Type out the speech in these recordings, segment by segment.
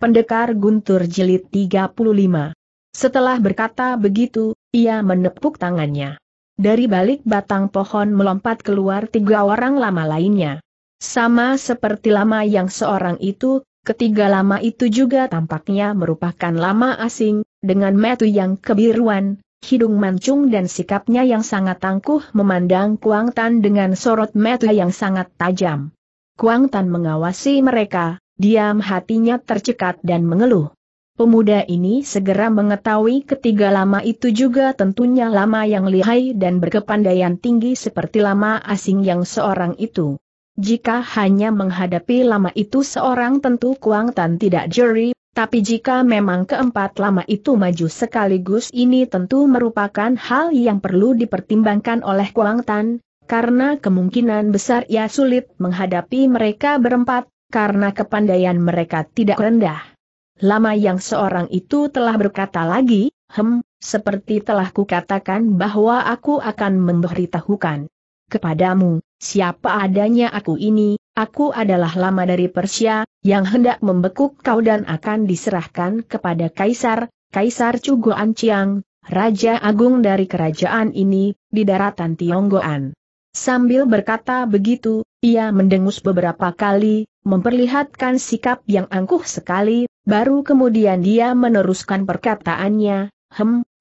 Pendekar Guntur Jilid 35. Setelah berkata begitu, ia menepuk tangannya. Dari balik batang pohon melompat keluar tiga orang lama lainnya. Sama seperti lama yang seorang itu, ketiga lama itu juga tampaknya merupakan lama asing, dengan mata yang kebiruan, hidung mancung dan sikapnya yang sangat tangguh memandang Kuang Tan dengan sorot mata yang sangat tajam. Kuang Tan mengawasi mereka. Diam hatinya tercekat dan mengeluh. Pemuda ini segera mengetahui ketiga lama itu juga tentunya lama yang lihai dan berkepandaian tinggi seperti lama asing yang seorang itu. Jika hanya menghadapi lama itu seorang tentu Kuang Tan tidak jeri, tapi jika memang keempat lama itu maju sekaligus ini tentu merupakan hal yang perlu dipertimbangkan oleh Kuang Tan, karena kemungkinan besar ia sulit menghadapi mereka berempat. Karena kepandaian mereka tidak rendah. Lama yang seorang itu telah berkata lagi, seperti telah kukatakan bahwa aku akan memberitahukan kepadamu, siapa adanya aku ini, aku adalah lama dari Persia, yang hendak membekuk kau dan akan diserahkan kepada Kaisar Cu Goan Chiang, Raja Agung dari kerajaan ini, di daratan Tionggoan. Sambil berkata begitu, ia mendengus beberapa kali, memperlihatkan sikap yang angkuh sekali, baru kemudian dia meneruskan perkataannya,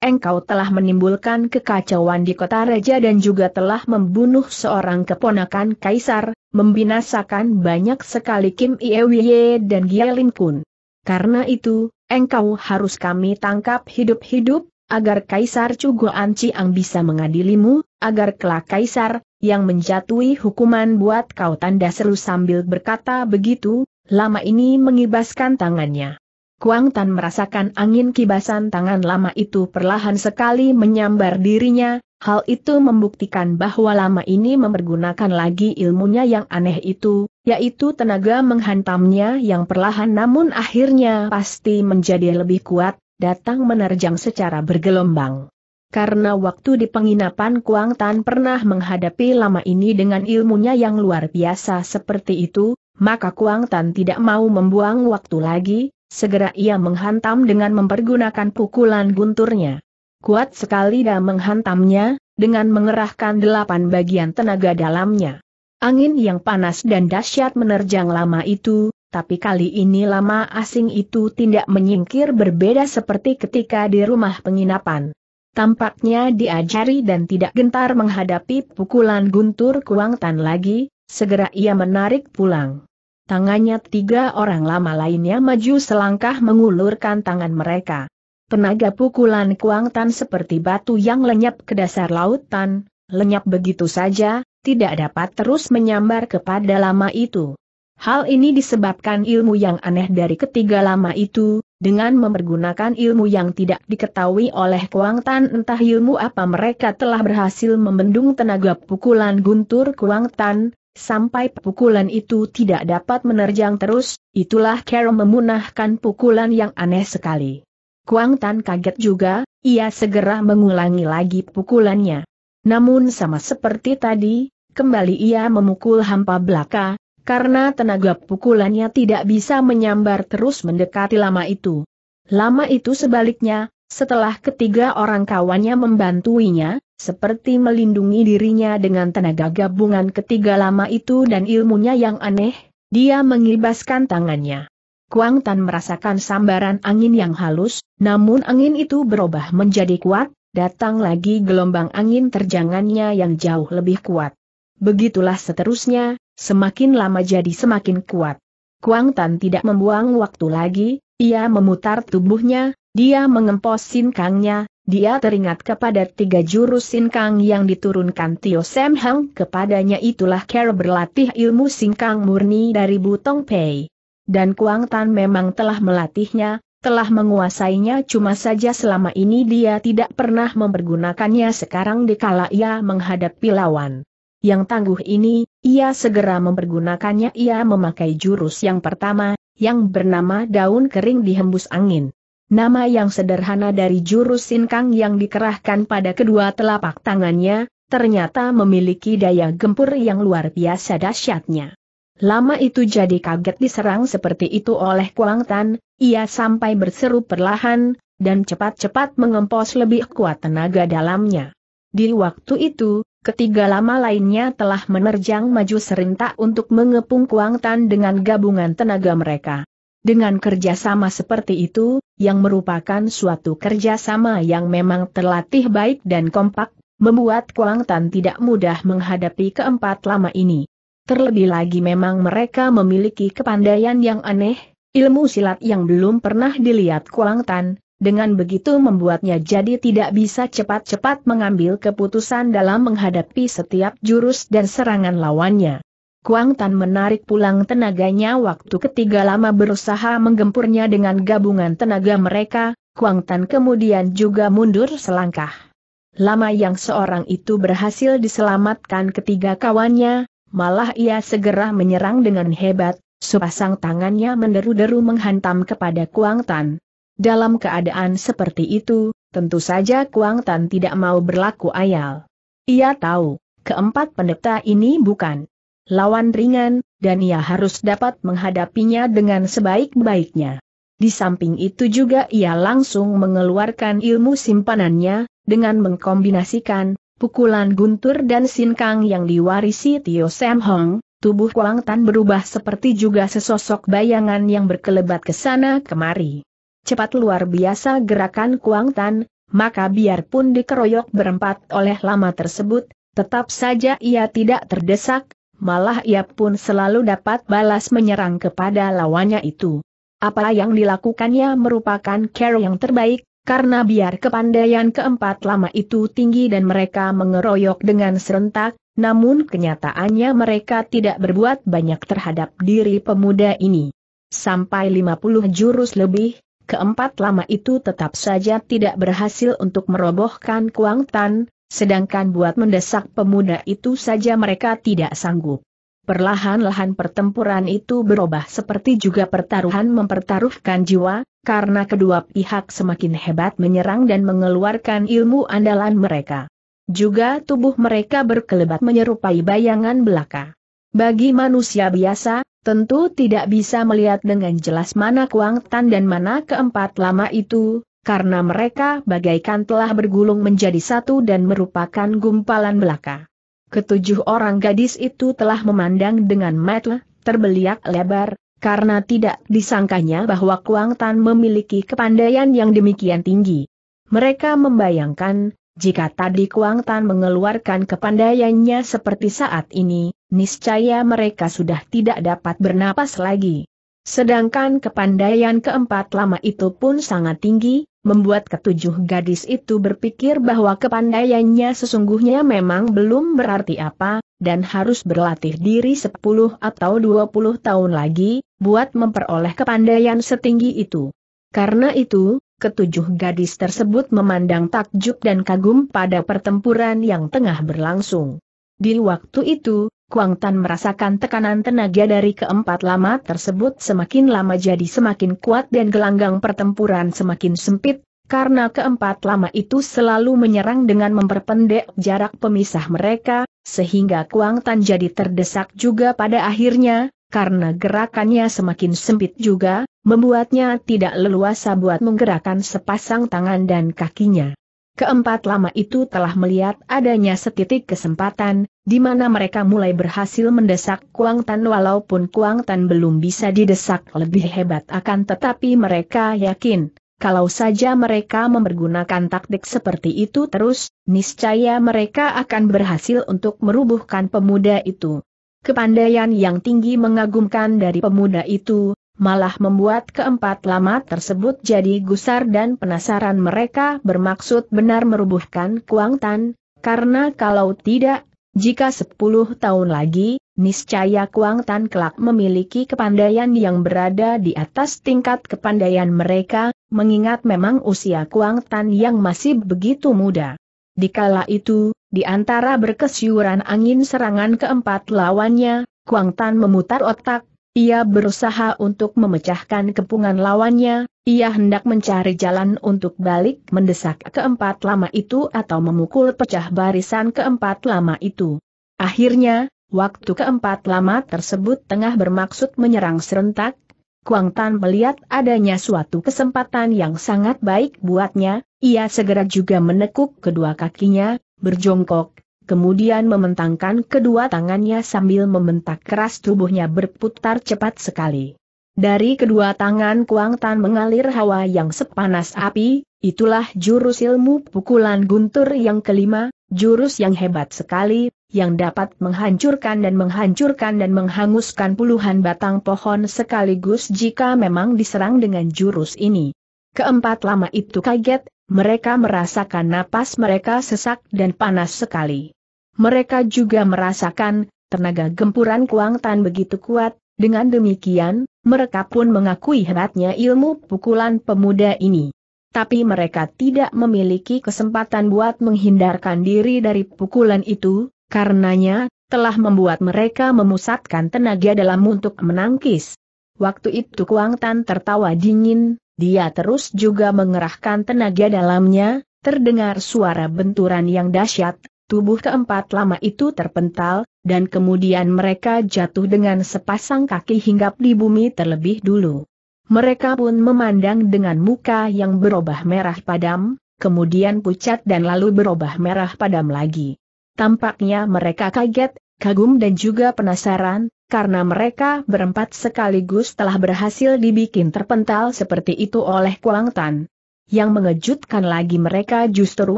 engkau telah menimbulkan kekacauan di kota raja dan juga telah membunuh seorang keponakan kaisar, membinasakan banyak sekali Kim Iewye dan Gielin Kun. Karena itu, engkau harus kami tangkap hidup-hidup, agar Kaisar Cu Goan Chiang bisa mengadilimu, agar kelak kaisar yang menjatuhi hukuman buat kau tanda seru sambil berkata begitu, lama ini mengibaskan tangannya. Kuang Tan merasakan angin kibasan tangan lama itu perlahan sekali menyambar dirinya, hal itu membuktikan bahwa lama ini mempergunakan lagi ilmunya yang aneh itu, yaitu tenaga menghantamnya yang perlahan namun akhirnya pasti menjadi lebih kuat, datang menerjang secara bergelombang. Karena waktu di penginapan Kuang Tan pernah menghadapi lama ini dengan ilmunya yang luar biasa seperti itu, maka Kuang Tan tidak mau membuang waktu lagi, segera ia menghantam dengan mempergunakan pukulan gunturnya. Kuat sekali dia menghantamnya, dengan mengerahkan 8 bagian tenaga dalamnya. Angin yang panas dan dahsyat menerjang lama itu, tapi kali ini lama asing itu tidak menyingkir berbeda seperti ketika di rumah penginapan. Tampaknya diajari dan tidak gentar menghadapi pukulan guntur Kuang Tan lagi, segera ia menarik pulang. Tangannya tiga orang lama lainnya maju selangkah mengulurkan tangan mereka. Tenaga pukulan Kuang Tan seperti batu yang lenyap ke dasar lautan, lenyap begitu saja, tidak dapat terus menyambar kepada lama itu. Hal ini disebabkan ilmu yang aneh dari ketiga lama itu, dengan mempergunakan ilmu yang tidak diketahui oleh Kuang Tan entah ilmu apa mereka telah berhasil membendung tenaga pukulan guntur Kuang Tan, sampai pukulan itu tidak dapat menerjang terus, itulah cara memunahkan pukulan yang aneh sekali. Kuang Tan kaget juga, ia segera mengulangi lagi pukulannya. Namun sama seperti tadi, kembali ia memukul hampa belaka. Karena tenaga pukulannya tidak bisa menyambar terus mendekati lama itu. Lama itu sebaliknya, setelah ketiga orang kawannya membantuinya, seperti melindungi dirinya dengan tenaga gabungan ketiga lama itu dan ilmunya yang aneh, dia mengibaskan tangannya. Kuang Tan merasakan sambaran angin yang halus, namun angin itu berubah menjadi kuat, datang lagi gelombang angin terjangannya yang jauh lebih kuat. Begitulah seterusnya. Semakin lama jadi semakin kuat. Kuang Tan tidak membuang waktu lagi, ia memutar tubuhnya, dia mengempos sinkangnya, dia teringat kepada 3 jurus sinkang yang diturunkan Tio Sam Hang kepadanya itulah cara berlatih ilmu sinkang murni dari Butong Pei. Dan Kuang Tan memang telah melatihnya, telah menguasainya cuma saja selama ini dia tidak pernah mempergunakannya sekarang dikala ia menghadapi lawan. Yang tangguh ini, ia segera mempergunakannya ia memakai jurus yang pertama, yang bernama daun kering dihembus angin. Nama yang sederhana dari jurus sinkang yang dikerahkan pada kedua telapak tangannya, ternyata memiliki daya gempur yang luar biasa dahsyatnya. Lama itu jadi kaget diserang seperti itu oleh Kuang Tan, ia sampai berseru perlahan, dan cepat-cepat mengempos lebih kuat tenaga dalamnya. Di waktu itu, ketiga lama lainnya telah menerjang maju serentak untuk mengepung Kuang Tan dengan gabungan tenaga mereka. Dengan kerjasama seperti itu, yang merupakan suatu kerjasama yang memang terlatih baik dan kompak, membuat Kuang Tan tidak mudah menghadapi keempat lama ini. Terlebih lagi memang mereka memiliki kepandaian yang aneh, ilmu silat yang belum pernah dilihat Kuang Tan, dengan begitu membuatnya jadi tidak bisa cepat-cepat mengambil keputusan dalam menghadapi setiap jurus dan serangan lawannya. Kuang Tan menarik pulang tenaganya waktu ketiga lama berusaha menggempurnya dengan gabungan tenaga mereka, Kuang Tan kemudian juga mundur selangkah. Lama yang seorang itu berhasil diselamatkan ketiga kawannya, malah ia segera menyerang dengan hebat, sepasang tangannya menderu-deru menghantam kepada Kuang Tan. Dalam keadaan seperti itu, tentu saja Kuang Tan tidak mau berlaku ayal. Ia tahu, keempat pendeta ini bukan lawan ringan, dan ia harus dapat menghadapinya dengan sebaik-baiknya. Di samping itu juga ia langsung mengeluarkan ilmu simpanannya, dengan mengkombinasikan pukulan guntur dan sinkang yang diwarisi Tio Sam Hang, tubuh Kuang Tan berubah seperti juga sesosok bayangan yang berkelebat ke sana kemari. Cepat luar biasa gerakan Kuang Tan, maka biarpun dikeroyok berempat oleh lama tersebut, tetap saja ia tidak terdesak, malah ia pun selalu dapat balas menyerang kepada lawannya itu. Apa yang dilakukannya merupakan cara yang terbaik, karena biar kepandaian keempat lama itu tinggi dan mereka mengeroyok dengan serentak, namun kenyataannya mereka tidak berbuat banyak terhadap diri pemuda ini. Sampai 50 jurus lebih, keempat lama itu tetap saja tidak berhasil untuk merobohkan Kuang Tan, sedangkan buat mendesak pemuda itu saja mereka tidak sanggup. Perlahan-lahan pertempuran itu berubah seperti juga pertaruhan mempertaruhkan jiwa, karena kedua pihak semakin hebat menyerang dan mengeluarkan ilmu andalan mereka. Juga tubuh mereka berkelebat menyerupai bayangan belaka. Bagi manusia biasa, tentu tidak bisa melihat dengan jelas mana Kuang Tan dan mana keempat lama itu, karena mereka bagaikan telah bergulung menjadi satu dan merupakan gumpalan belaka. Ketujuh orang gadis itu telah memandang dengan mata terbeliak lebar, karena tidak disangkanya bahwa Kuang Tan memiliki kepandaian yang demikian tinggi. Mereka membayangkan, jika tadi Kuang Tan mengeluarkan kepandaiannya seperti saat ini, niscaya mereka sudah tidak dapat bernapas lagi. Sedangkan kepandaian keempat lama itu pun sangat tinggi, membuat ketujuh gadis itu berpikir bahwa kepandaiannya sesungguhnya memang belum berarti apa, dan harus berlatih diri 10 atau 20 tahun lagi, buat memperoleh kepandaian setinggi itu. Karena itu, ketujuh gadis tersebut memandang takjub dan kagum pada pertempuran yang tengah berlangsung. Di waktu itu, Kuang Tan merasakan tekanan tenaga dari keempat lama tersebut semakin lama jadi semakin kuat dan gelanggang pertempuran semakin sempit, karena keempat lama itu selalu menyerang dengan memperpendek jarak pemisah mereka, sehingga Kuang Tan jadi terdesak juga pada akhirnya, karena gerakannya semakin sempit juga, membuatnya tidak leluasa buat menggerakkan sepasang tangan dan kakinya. Keempat lama itu telah melihat adanya setitik kesempatan, di mana mereka mulai berhasil mendesak Kuang Tan walaupun Kuang Tan belum bisa didesak lebih hebat akan tetapi mereka yakin, kalau saja mereka mempergunakan taktik seperti itu terus, niscaya mereka akan berhasil untuk merubuhkan pemuda itu. Kepandaian yang tinggi mengagumkan dari pemuda itu, malah membuat keempat lama tersebut jadi gusar dan penasaran mereka bermaksud benar merubuhkan Kuang Tan, karena kalau tidak, jika 10 tahun lagi, niscaya Kuang Tan kelak memiliki kepandaian yang berada di atas tingkat kepandaian mereka, mengingat memang usia Kuang Tan yang masih begitu muda. Dikala itu, di antara berkesyuran angin serangan keempat lawannya, Kuang Tan memutar otak. Ia berusaha untuk memecahkan kepungan lawannya, ia hendak mencari jalan untuk balik mendesak keempat lama itu atau memukul pecah barisan keempat lama itu. Akhirnya, Waktu keempat lama tersebut tengah bermaksud menyerang serentak, Kuang Tan melihat adanya suatu kesempatan yang sangat baik buatnya, ia segera juga menekuk kedua kakinya, berjongkok, kemudian membentangkan kedua tangannya sambil membentak keras tubuhnya berputar cepat sekali. Dari kedua tangan Kuang Tan mengalir hawa yang sepanas api, itulah jurus ilmu pukulan guntur yang kelima, jurus yang hebat sekali, yang dapat menghancurkan dan menghanguskan puluhan batang pohon sekaligus jika memang diserang dengan jurus ini. Keempat lama itu kaget, mereka merasakan napas mereka sesak dan panas sekali. Mereka juga merasakan tenaga gempuran Kuang Tan begitu kuat, dengan demikian, mereka pun mengakui hebatnya ilmu pukulan pemuda ini. Tapi mereka tidak memiliki kesempatan buat menghindarkan diri dari pukulan itu, karenanya, telah membuat mereka memusatkan tenaga dalam untuk menangkis. Waktu itu Kuang Tan tertawa dingin, dia terus juga mengerahkan tenaga dalamnya, terdengar suara benturan yang dahsyat, tubuh keempat lama itu terpental, dan kemudian mereka jatuh dengan sepasang kaki hinggap di bumi terlebih dulu. Mereka pun memandang dengan muka yang berubah merah padam, kemudian pucat dan lalu berubah merah padam lagi. Tampaknya mereka kaget, kagum dan juga penasaran, karena mereka berempat sekaligus telah berhasil dibikin terpental seperti itu oleh Kuang Tan. Yang mengejutkan lagi mereka justru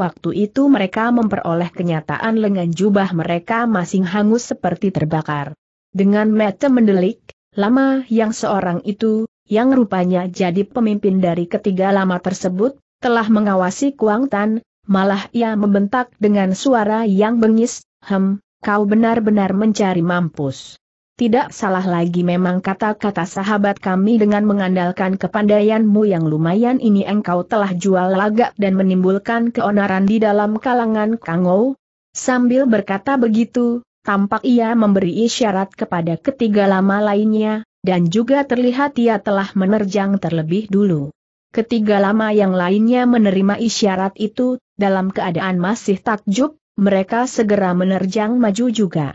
waktu itu mereka memperoleh kenyataan lengan jubah mereka masing hangus seperti terbakar. Dengan mata mendelik, lama yang seorang itu, yang rupanya jadi pemimpin dari ketiga lama tersebut, telah mengawasi Kuang Tan, malah ia membentak dengan suara yang bengis, kau benar-benar mencari mampus. Tidak salah lagi memang kata-kata sahabat kami, dengan mengandalkan kepandaianmu yang lumayan ini engkau telah jual lagak dan menimbulkan keonaran di dalam kalangan Kango. Sambil berkata begitu, tampak ia memberi isyarat kepada ketiga lama lainnya, dan juga terlihat ia telah menerjang terlebih dulu. Ketiga lama yang lainnya menerima isyarat itu, dalam keadaan masih takjub, mereka segera menerjang maju juga.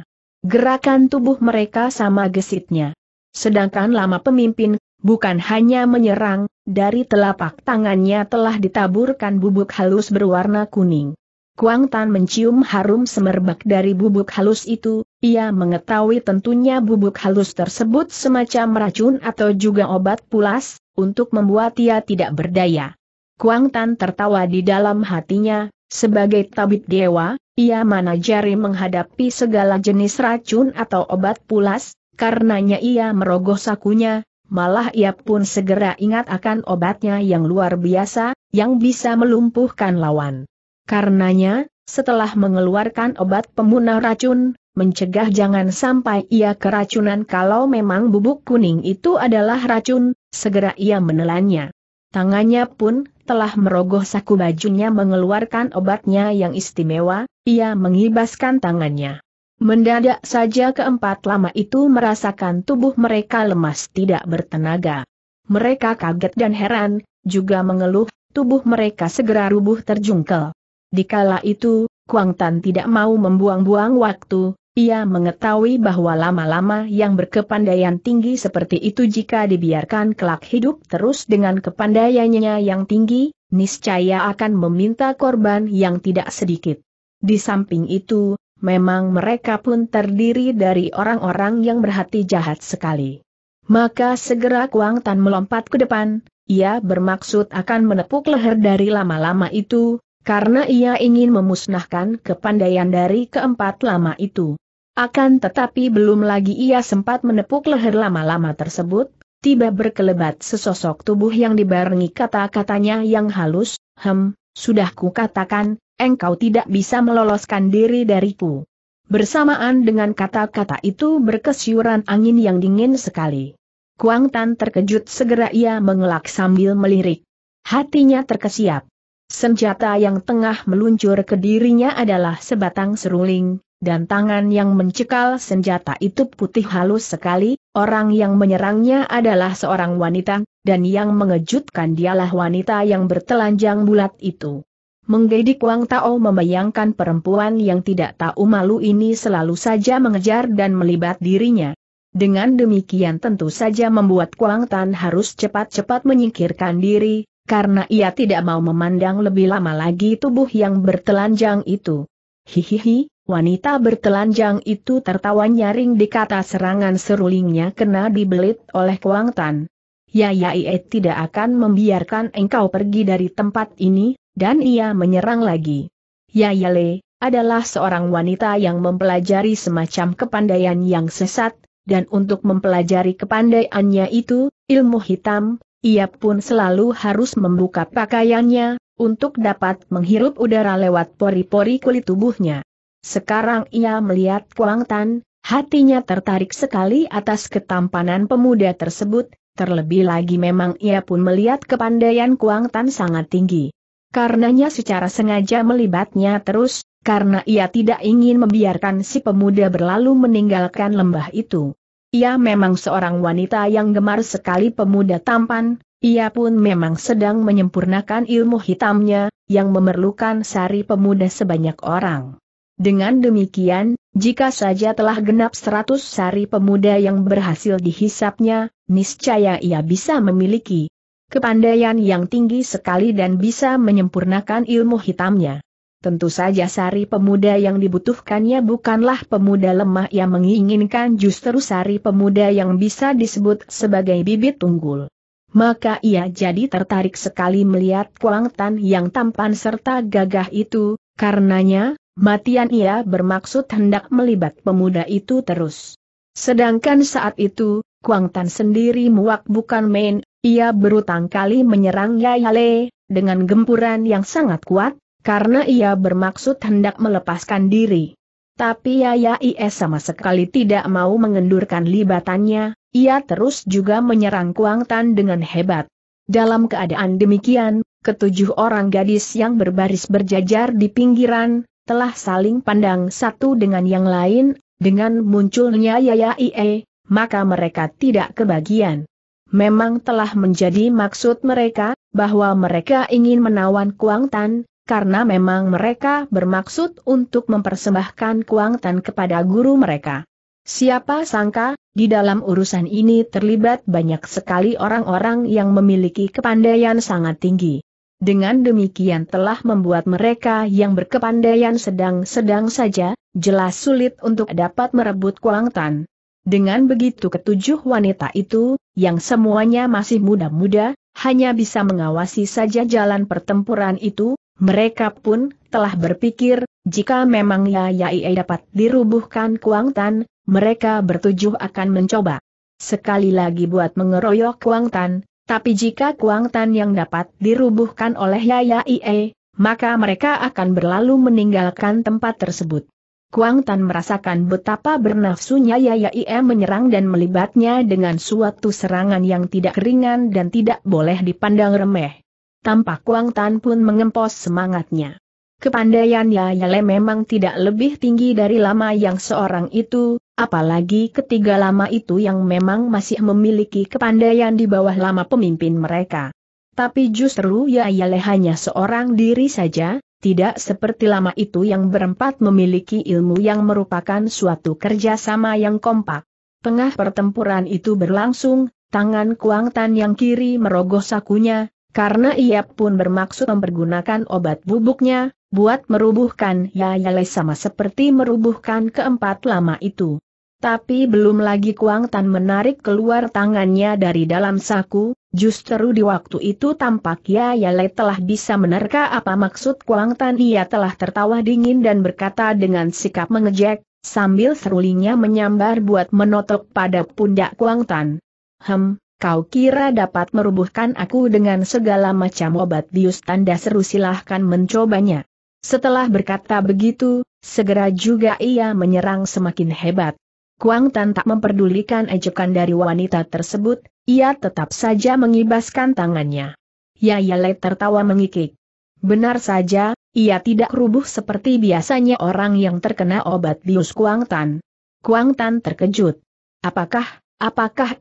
Gerakan tubuh mereka sama gesitnya. Sedangkan lama pemimpin, bukan hanya menyerang, dari telapak tangannya telah ditaburkan bubuk halus berwarna kuning. Kuang Tan mencium harum semerbak dari bubuk halus itu, ia mengetahui tentunya bubuk halus tersebut semacam racun atau juga obat pulas, untuk membuat ia tidak berdaya. Kuang Tan tertawa di dalam hatinya, sebagai tabib dewa, ia mana jari menghadapi segala jenis racun atau obat pulas, karenanya ia merogoh sakunya, malah ia pun segera ingat akan obatnya yang luar biasa, yang bisa melumpuhkan lawan. Karenanya, setelah mengeluarkan obat pemunah racun, mencegah jangan sampai ia keracunan kalau memang bubuk kuning itu adalah racun, segera ia menelannya. Tangannya pun telah merogoh saku bajunya mengeluarkan obatnya yang istimewa, ia mengibaskan tangannya. Mendadak saja keempat lama itu merasakan tubuh mereka lemas tidak bertenaga. Mereka kaget dan heran, juga mengeluh, tubuh mereka segera rubuh terjungkel. Dikala itu, Kuang Tan tidak mau membuang-buang waktu, ia mengetahui bahwa lama-lama yang berkepandaian tinggi seperti itu jika dibiarkan kelak hidup terus dengan kepandaiannya yang tinggi, niscaya akan meminta korban yang tidak sedikit. Di samping itu, memang mereka pun terdiri dari orang-orang yang berhati jahat sekali. Maka segera Kuang Tan melompat ke depan, ia bermaksud akan menepuk leher dari lama-lama itu, karena ia ingin memusnahkan kepandaian dari keempat lama itu. Akan tetapi belum lagi ia sempat menepuk leher lama-lama tersebut, tiba berkelebat sesosok tubuh yang dibarengi kata-katanya yang halus, sudah kukatakan, engkau tidak bisa meloloskan diri dariku. Bersamaan dengan kata-kata itu berkesiuran angin yang dingin sekali. Kuang Tan terkejut, segera ia mengelak sambil melirik. Hatinya terkesiap. Senjata yang tengah meluncur ke dirinya adalah sebatang seruling, dan tangan yang mencekal senjata itu putih halus sekali, orang yang menyerangnya adalah seorang wanita, dan yang mengejutkan dialah wanita yang bertelanjang bulat itu. Menggigit Kuang Tao membayangkan perempuan yang tidak tahu malu ini selalu saja mengejar dan melibat dirinya. Dengan demikian tentu saja membuat Kuang Tan harus cepat-cepat menyingkirkan diri, karena ia tidak mau memandang lebih lama lagi tubuh yang bertelanjang itu. Hihihi, wanita bertelanjang itu tertawa nyaring dikata serangan serulingnya kena dibelit oleh Kuang Tan. Yaya Ie tidak akan membiarkan engkau pergi dari tempat ini. Dan ia menyerang lagi. Yaya Ie adalah seorang wanita yang mempelajari semacam kepandaian yang sesat, dan untuk mempelajari kepandaiannya itu, ilmu hitam, ia pun selalu harus membuka pakaiannya, untuk dapat menghirup udara lewat pori-pori kulit tubuhnya. Sekarang ia melihat Kuang Tan, hatinya tertarik sekali atas ketampanan pemuda tersebut, terlebih lagi memang ia pun melihat kepandaian Kuang Tan sangat tinggi. Karenanya secara sengaja melibatnya terus, karena ia tidak ingin membiarkan si pemuda berlalu meninggalkan lembah itu. Ia memang seorang wanita yang gemar sekali pemuda tampan, ia pun memang sedang menyempurnakan ilmu hitamnya, yang memerlukan sari pemuda sebanyak orang. Dengan demikian, jika saja telah genap 100 sari pemuda yang berhasil dihisapnya, niscaya ia bisa memiliki kepandaian yang tinggi sekali dan bisa menyempurnakan ilmu hitamnya. Tentu saja sari pemuda yang dibutuhkannya bukanlah pemuda lemah yang menginginkan, justru sari pemuda yang bisa disebut sebagai bibit unggul. Maka ia jadi tertarik sekali melihat Kuang Tan yang tampan serta gagah itu, karenanya, matian ia bermaksud hendak melibat pemuda itu terus. Sedangkan saat itu, Kuang Tan sendiri muak bukan main. Ia berutang kali menyerang Yaya Ie dengan gempuran yang sangat kuat, karena ia bermaksud hendak melepaskan diri. Tapi Yaya Ie sama sekali tidak mau mengendurkan libatannya, ia terus juga menyerang Kuang Tan dengan hebat. Dalam keadaan demikian, ketujuh orang gadis yang berbaris berjajar di pinggiran, telah saling pandang satu dengan yang lain, dengan munculnya Yaya Ie, maka mereka tidak kebagian. Memang telah menjadi maksud mereka, bahwa mereka ingin menawan Kuang Tan, karena memang mereka bermaksud untuk mempersembahkan Kuang Tan kepada guru mereka. Siapa sangka, di dalam urusan ini terlibat banyak sekali orang-orang yang memiliki kepandaian sangat tinggi. Dengan demikian telah membuat mereka yang berkepandaian sedang-sedang saja, jelas sulit untuk dapat merebut Kuang Tan. Dengan begitu ketujuh wanita itu, yang semuanya masih muda-muda, hanya bisa mengawasi saja jalan pertempuran itu, mereka pun telah berpikir, jika memang Yaya Ie dapat dirubuhkan Kuang Tan, mereka bertujuh akan mencoba sekali lagi buat mengeroyok Kuang Tan, tapi jika Kuang Tan yang dapat dirubuhkan oleh Yaya Ie, maka mereka akan berlalu meninggalkan tempat tersebut. Kuang Tan merasakan betapa bernafsunya Yaya Ie menyerang dan melibatnya dengan suatu serangan yang tidak ringan dan tidak boleh dipandang remeh. Tampak Kuang Tan pun mengempos semangatnya. Kepandaian Yaya Ie memang tidak lebih tinggi dari lama yang seorang itu, apalagi ketiga lama itu yang memang masih memiliki kepandaian di bawah lama pemimpin mereka. Tapi justru Yaya Ie hanya seorang diri saja. Tidak seperti lama itu yang berempat memiliki ilmu yang merupakan suatu kerjasama yang kompak. Tengah pertempuran itu berlangsung, tangan Kuang Tan yang kiri merogoh sakunya, karena ia pun bermaksud mempergunakan obat bubuknya, buat merubuhkan Yaya Ie sama seperti merubuhkan keempat lama itu. Tapi belum lagi Kuang Tan menarik keluar tangannya dari dalam saku, justru di waktu itu tampak Yaya Ie telah bisa menerka apa maksud Kuang Tan. Ia telah tertawa dingin dan berkata dengan sikap mengejek, sambil serulingnya menyambar buat menotok pada pundak Kuang Tan. Kau kira dapat merubuhkan aku dengan segala macam obat bius? Tanda seru, silahkan mencobanya. Setelah berkata begitu, segera juga ia menyerang semakin hebat. Kuang Tan tak memperdulikan ejekan dari wanita tersebut, ia tetap saja mengibaskan tangannya. Yaya Ie tertawa mengikik. Benar saja, ia tidak rubuh seperti biasanya orang yang terkena obat bius Kuang Tan. Kuang Tan terkejut. Apakah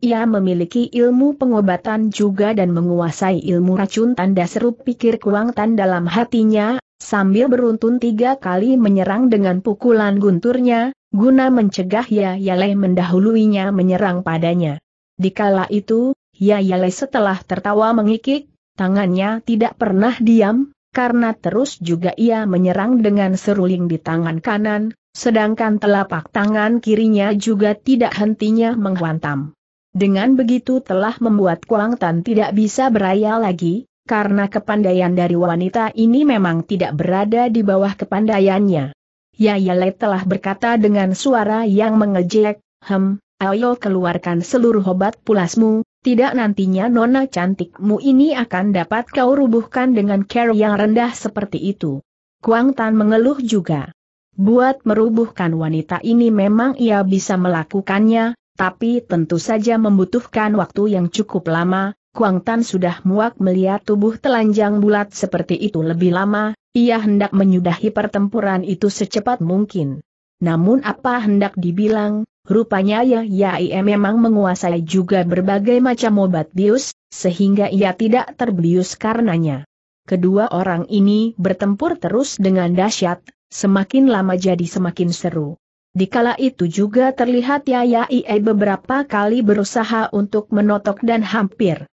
ia memiliki ilmu pengobatan juga dan menguasai ilmu racun? Tanda seru, pikir Kuang Tan dalam hatinya, Sambil beruntun 3 kali menyerang dengan pukulan gunturnya, guna mencegah Yaya Ie mendahuluinya menyerang padanya. Dikala itu, Yaya Ie setelah tertawa mengikik, tangannya tidak pernah diam, karena terus juga ia menyerang dengan seruling di tangan kanan, sedangkan telapak tangan kirinya juga tidak hentinya menghantam. Dengan begitu telah membuat Kuang Tan tidak bisa beraya lagi, karena kepandaian dari wanita ini memang tidak berada di bawah kepandaiannya. Yaya Ie telah berkata dengan suara yang mengejek, ayo keluarkan seluruh obat pulasmu, tidak nantinya nona cantikmu ini akan dapat kau rubuhkan dengan cara yang rendah seperti itu." Kuang Tan mengeluh juga. Buat merubuhkan wanita ini memang ia bisa melakukannya, tapi tentu saja membutuhkan waktu yang cukup lama. Kuang Tan sudah muak melihat tubuh telanjang bulat seperti itu lebih lama, ia hendak menyudahi pertempuran itu secepat mungkin. Namun apa hendak dibilang, rupanya Yaya Ie memang menguasai juga berbagai macam obat bius, sehingga ia tidak terbius karenanya. Kedua orang ini bertempur terus dengan dahsyat, semakin lama jadi semakin seru. Dikala itu juga terlihat Yaya Ie beberapa kali berusaha untuk menotok dan hampir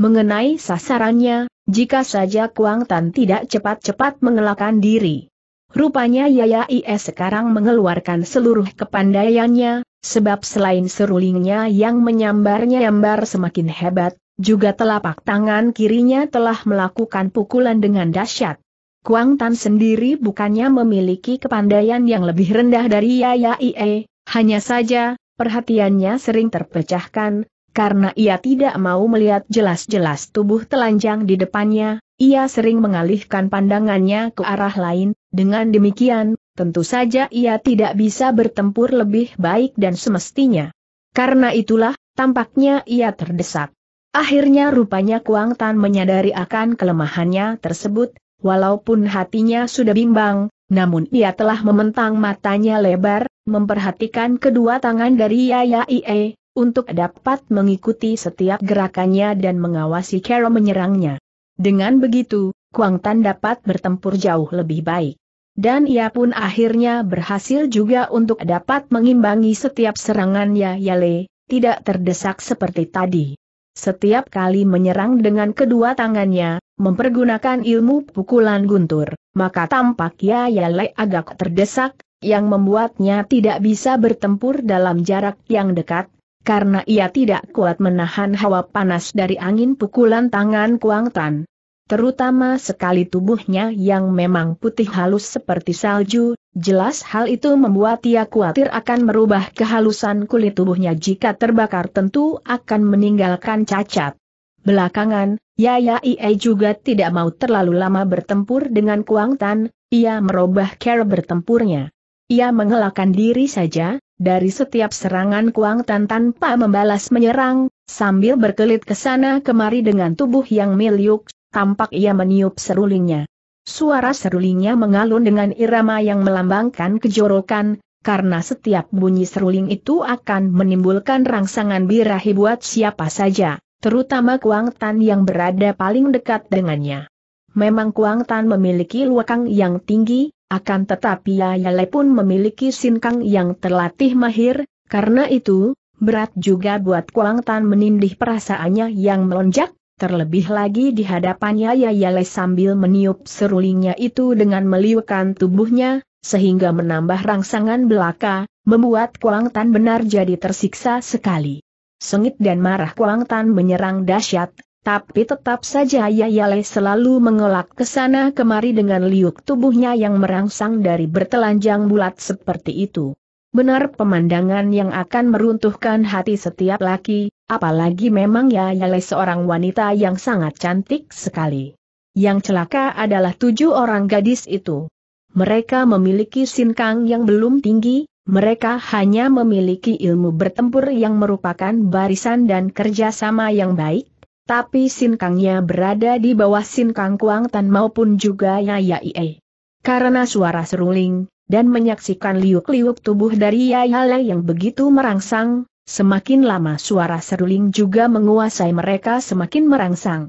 mengenai sasarannya, jika saja Kuang Tan tidak cepat-cepat mengelakkan diri. Rupanya Yaya Ie sekarang mengeluarkan seluruh kepandaiannya, sebab selain serulingnya yang menyambar-nyambar semakin hebat, juga telapak tangan kirinya telah melakukan pukulan dengan dahsyat. Kuang Tan sendiri bukannya memiliki kepandaian yang lebih rendah dari Yaya Ie, hanya saja, perhatiannya sering terpecahkan, karena ia tidak mau melihat jelas-jelas tubuh telanjang di depannya, ia sering mengalihkan pandangannya ke arah lain, dengan demikian, tentu saja ia tidak bisa bertempur lebih baik dan semestinya. Karena itulah, tampaknya ia terdesak. Akhirnya rupanya Kuang Tan menyadari akan kelemahannya tersebut. Walaupun hatinya sudah bimbang, namun ia telah mementang matanya lebar, memperhatikan kedua tangan dari Yaya Ie, untuk dapat mengikuti setiap gerakannya dan mengawasi cara menyerangnya. Dengan begitu, Kuang Tan dapat bertempur jauh lebih baik. Dan ia pun akhirnya berhasil juga untuk dapat mengimbangi setiap serangan Yaya Ie, tidak terdesak seperti tadi. Setiap kali menyerang dengan kedua tangannya, mempergunakan ilmu pukulan guntur, maka tampak Yaya Ie agak terdesak, yang membuatnya tidak bisa bertempur dalam jarak yang dekat, karena ia tidak kuat menahan hawa panas dari angin pukulan tangan Kuang Tan. Terutama sekali tubuhnya yang memang putih halus seperti salju, jelas hal itu membuat ia khawatir akan merubah kehalusan kulit tubuhnya jika terbakar tentu akan meninggalkan cacat. Belakangan, Yaya Ie juga tidak mau terlalu lama bertempur dengan Kuang Tan, ia merubah cara bertempurnya. Ia mengelakkan diri saja, dari setiap serangan Kuang Tan tanpa membalas menyerang, sambil berkelit ke sana kemari dengan tubuh yang meliuk, tampak ia meniup serulingnya. Suara serulingnya mengalun dengan irama yang melambangkan kejorokan, karena setiap bunyi seruling itu akan menimbulkan rangsangan birahi buat siapa saja, terutama Kuang Tan yang berada paling dekat dengannya. Memang Kuang Tan memiliki luakang yang tinggi, akan tetapi Yaya Ie pun memiliki sinkang yang terlatih mahir, karena itu, berat juga buat Kuang Tan menindih perasaannya yang melonjak. Terlebih lagi di hadapannya Yaya Ie sambil meniup serulingnya itu dengan meliukan tubuhnya, sehingga menambah rangsangan belaka, membuat Kuang Tan benar jadi tersiksa sekali. Sengit dan marah Kuang Tan menyerang dahsyat, tapi tetap saja Yaya Ie selalu mengelak ke sana kemari dengan liuk tubuhnya yang merangsang dari bertelanjang bulat seperti itu. Benar pemandangan yang akan meruntuhkan hati setiap laki, apalagi memang Yaya Ie seorang wanita yang sangat cantik sekali. Yang celaka adalah 7 orang gadis itu. Mereka memiliki sinkang yang belum tinggi, mereka hanya memiliki ilmu bertempur yang merupakan barisan dan kerjasama yang baik, tapi sinkangnya berada di bawah sinkang Kuang Tan maupun juga Yaya Ie. Karena suara seruling, dan menyaksikan liuk-liuk tubuh dari Yaya Ie yang begitu merangsang, semakin lama suara seruling juga menguasai mereka semakin merangsang.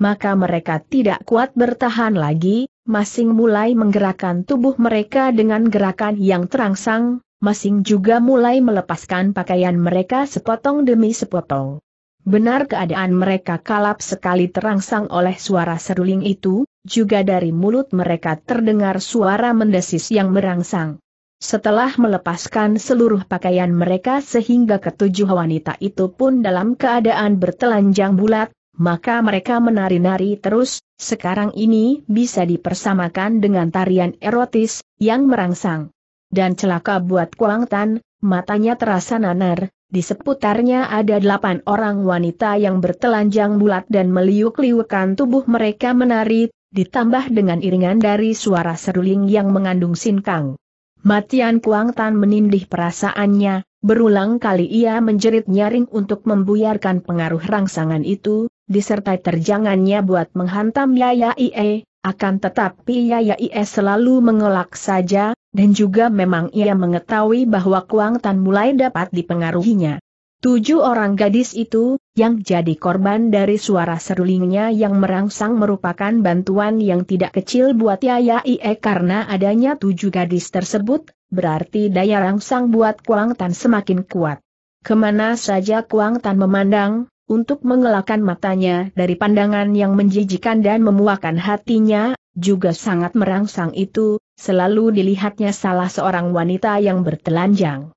maka mereka tidak kuat bertahan lagi, masing mulai menggerakkan tubuh mereka dengan gerakan yang terangsang, masing juga mulai melepaskan pakaian mereka sepotong demi sepotong. Benar keadaan mereka kalap sekali terangsang oleh suara seruling itu, juga dari mulut mereka terdengar suara mendesis yang merangsang. Setelah melepaskan seluruh pakaian mereka sehingga ketujuh wanita itu pun dalam keadaan bertelanjang bulat, maka mereka menari-nari terus, sekarang ini bisa dipersamakan dengan tarian erotis, yang merangsang. Dan celaka buat Kuang Tan, matanya terasa nanar, di seputarnya ada 8 orang wanita yang bertelanjang bulat dan meliuk-liukan tubuh mereka menari, ditambah dengan iringan dari suara seruling yang mengandung sinkang. Matian Kuang Tan menindih perasaannya, berulang kali ia menjerit nyaring untuk membuyarkan pengaruh rangsangan itu, disertai terjangannya buat menghantam Yaya Ie, akan tetapi Yaya Ie selalu mengelak saja, dan juga memang ia mengetahui bahwa Kuang Tan mulai dapat dipengaruhinya. 7 orang gadis itu, yang jadi korban dari suara serulingnya yang merangsang merupakan bantuan yang tidak kecil buat Yaya Ie karena adanya 7 gadis tersebut, berarti daya rangsang buat Kuang Tan semakin kuat. Kemana saja Kuang Tan memandang, untuk mengelakkan matanya dari pandangan yang menjijikan dan memuakan hatinya, juga sangat merangsang itu, selalu dilihatnya salah seorang wanita yang bertelanjang.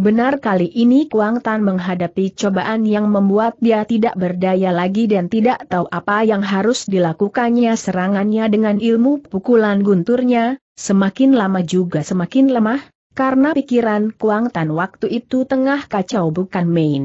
Benar kali ini Kuang Tan menghadapi cobaan yang membuat dia tidak berdaya lagi dan tidak tahu apa yang harus dilakukannya. Serangannya dengan ilmu pukulan gunturnya, semakin lama juga semakin lemah, karena pikiran Kuang Tan waktu itu tengah kacau bukan main.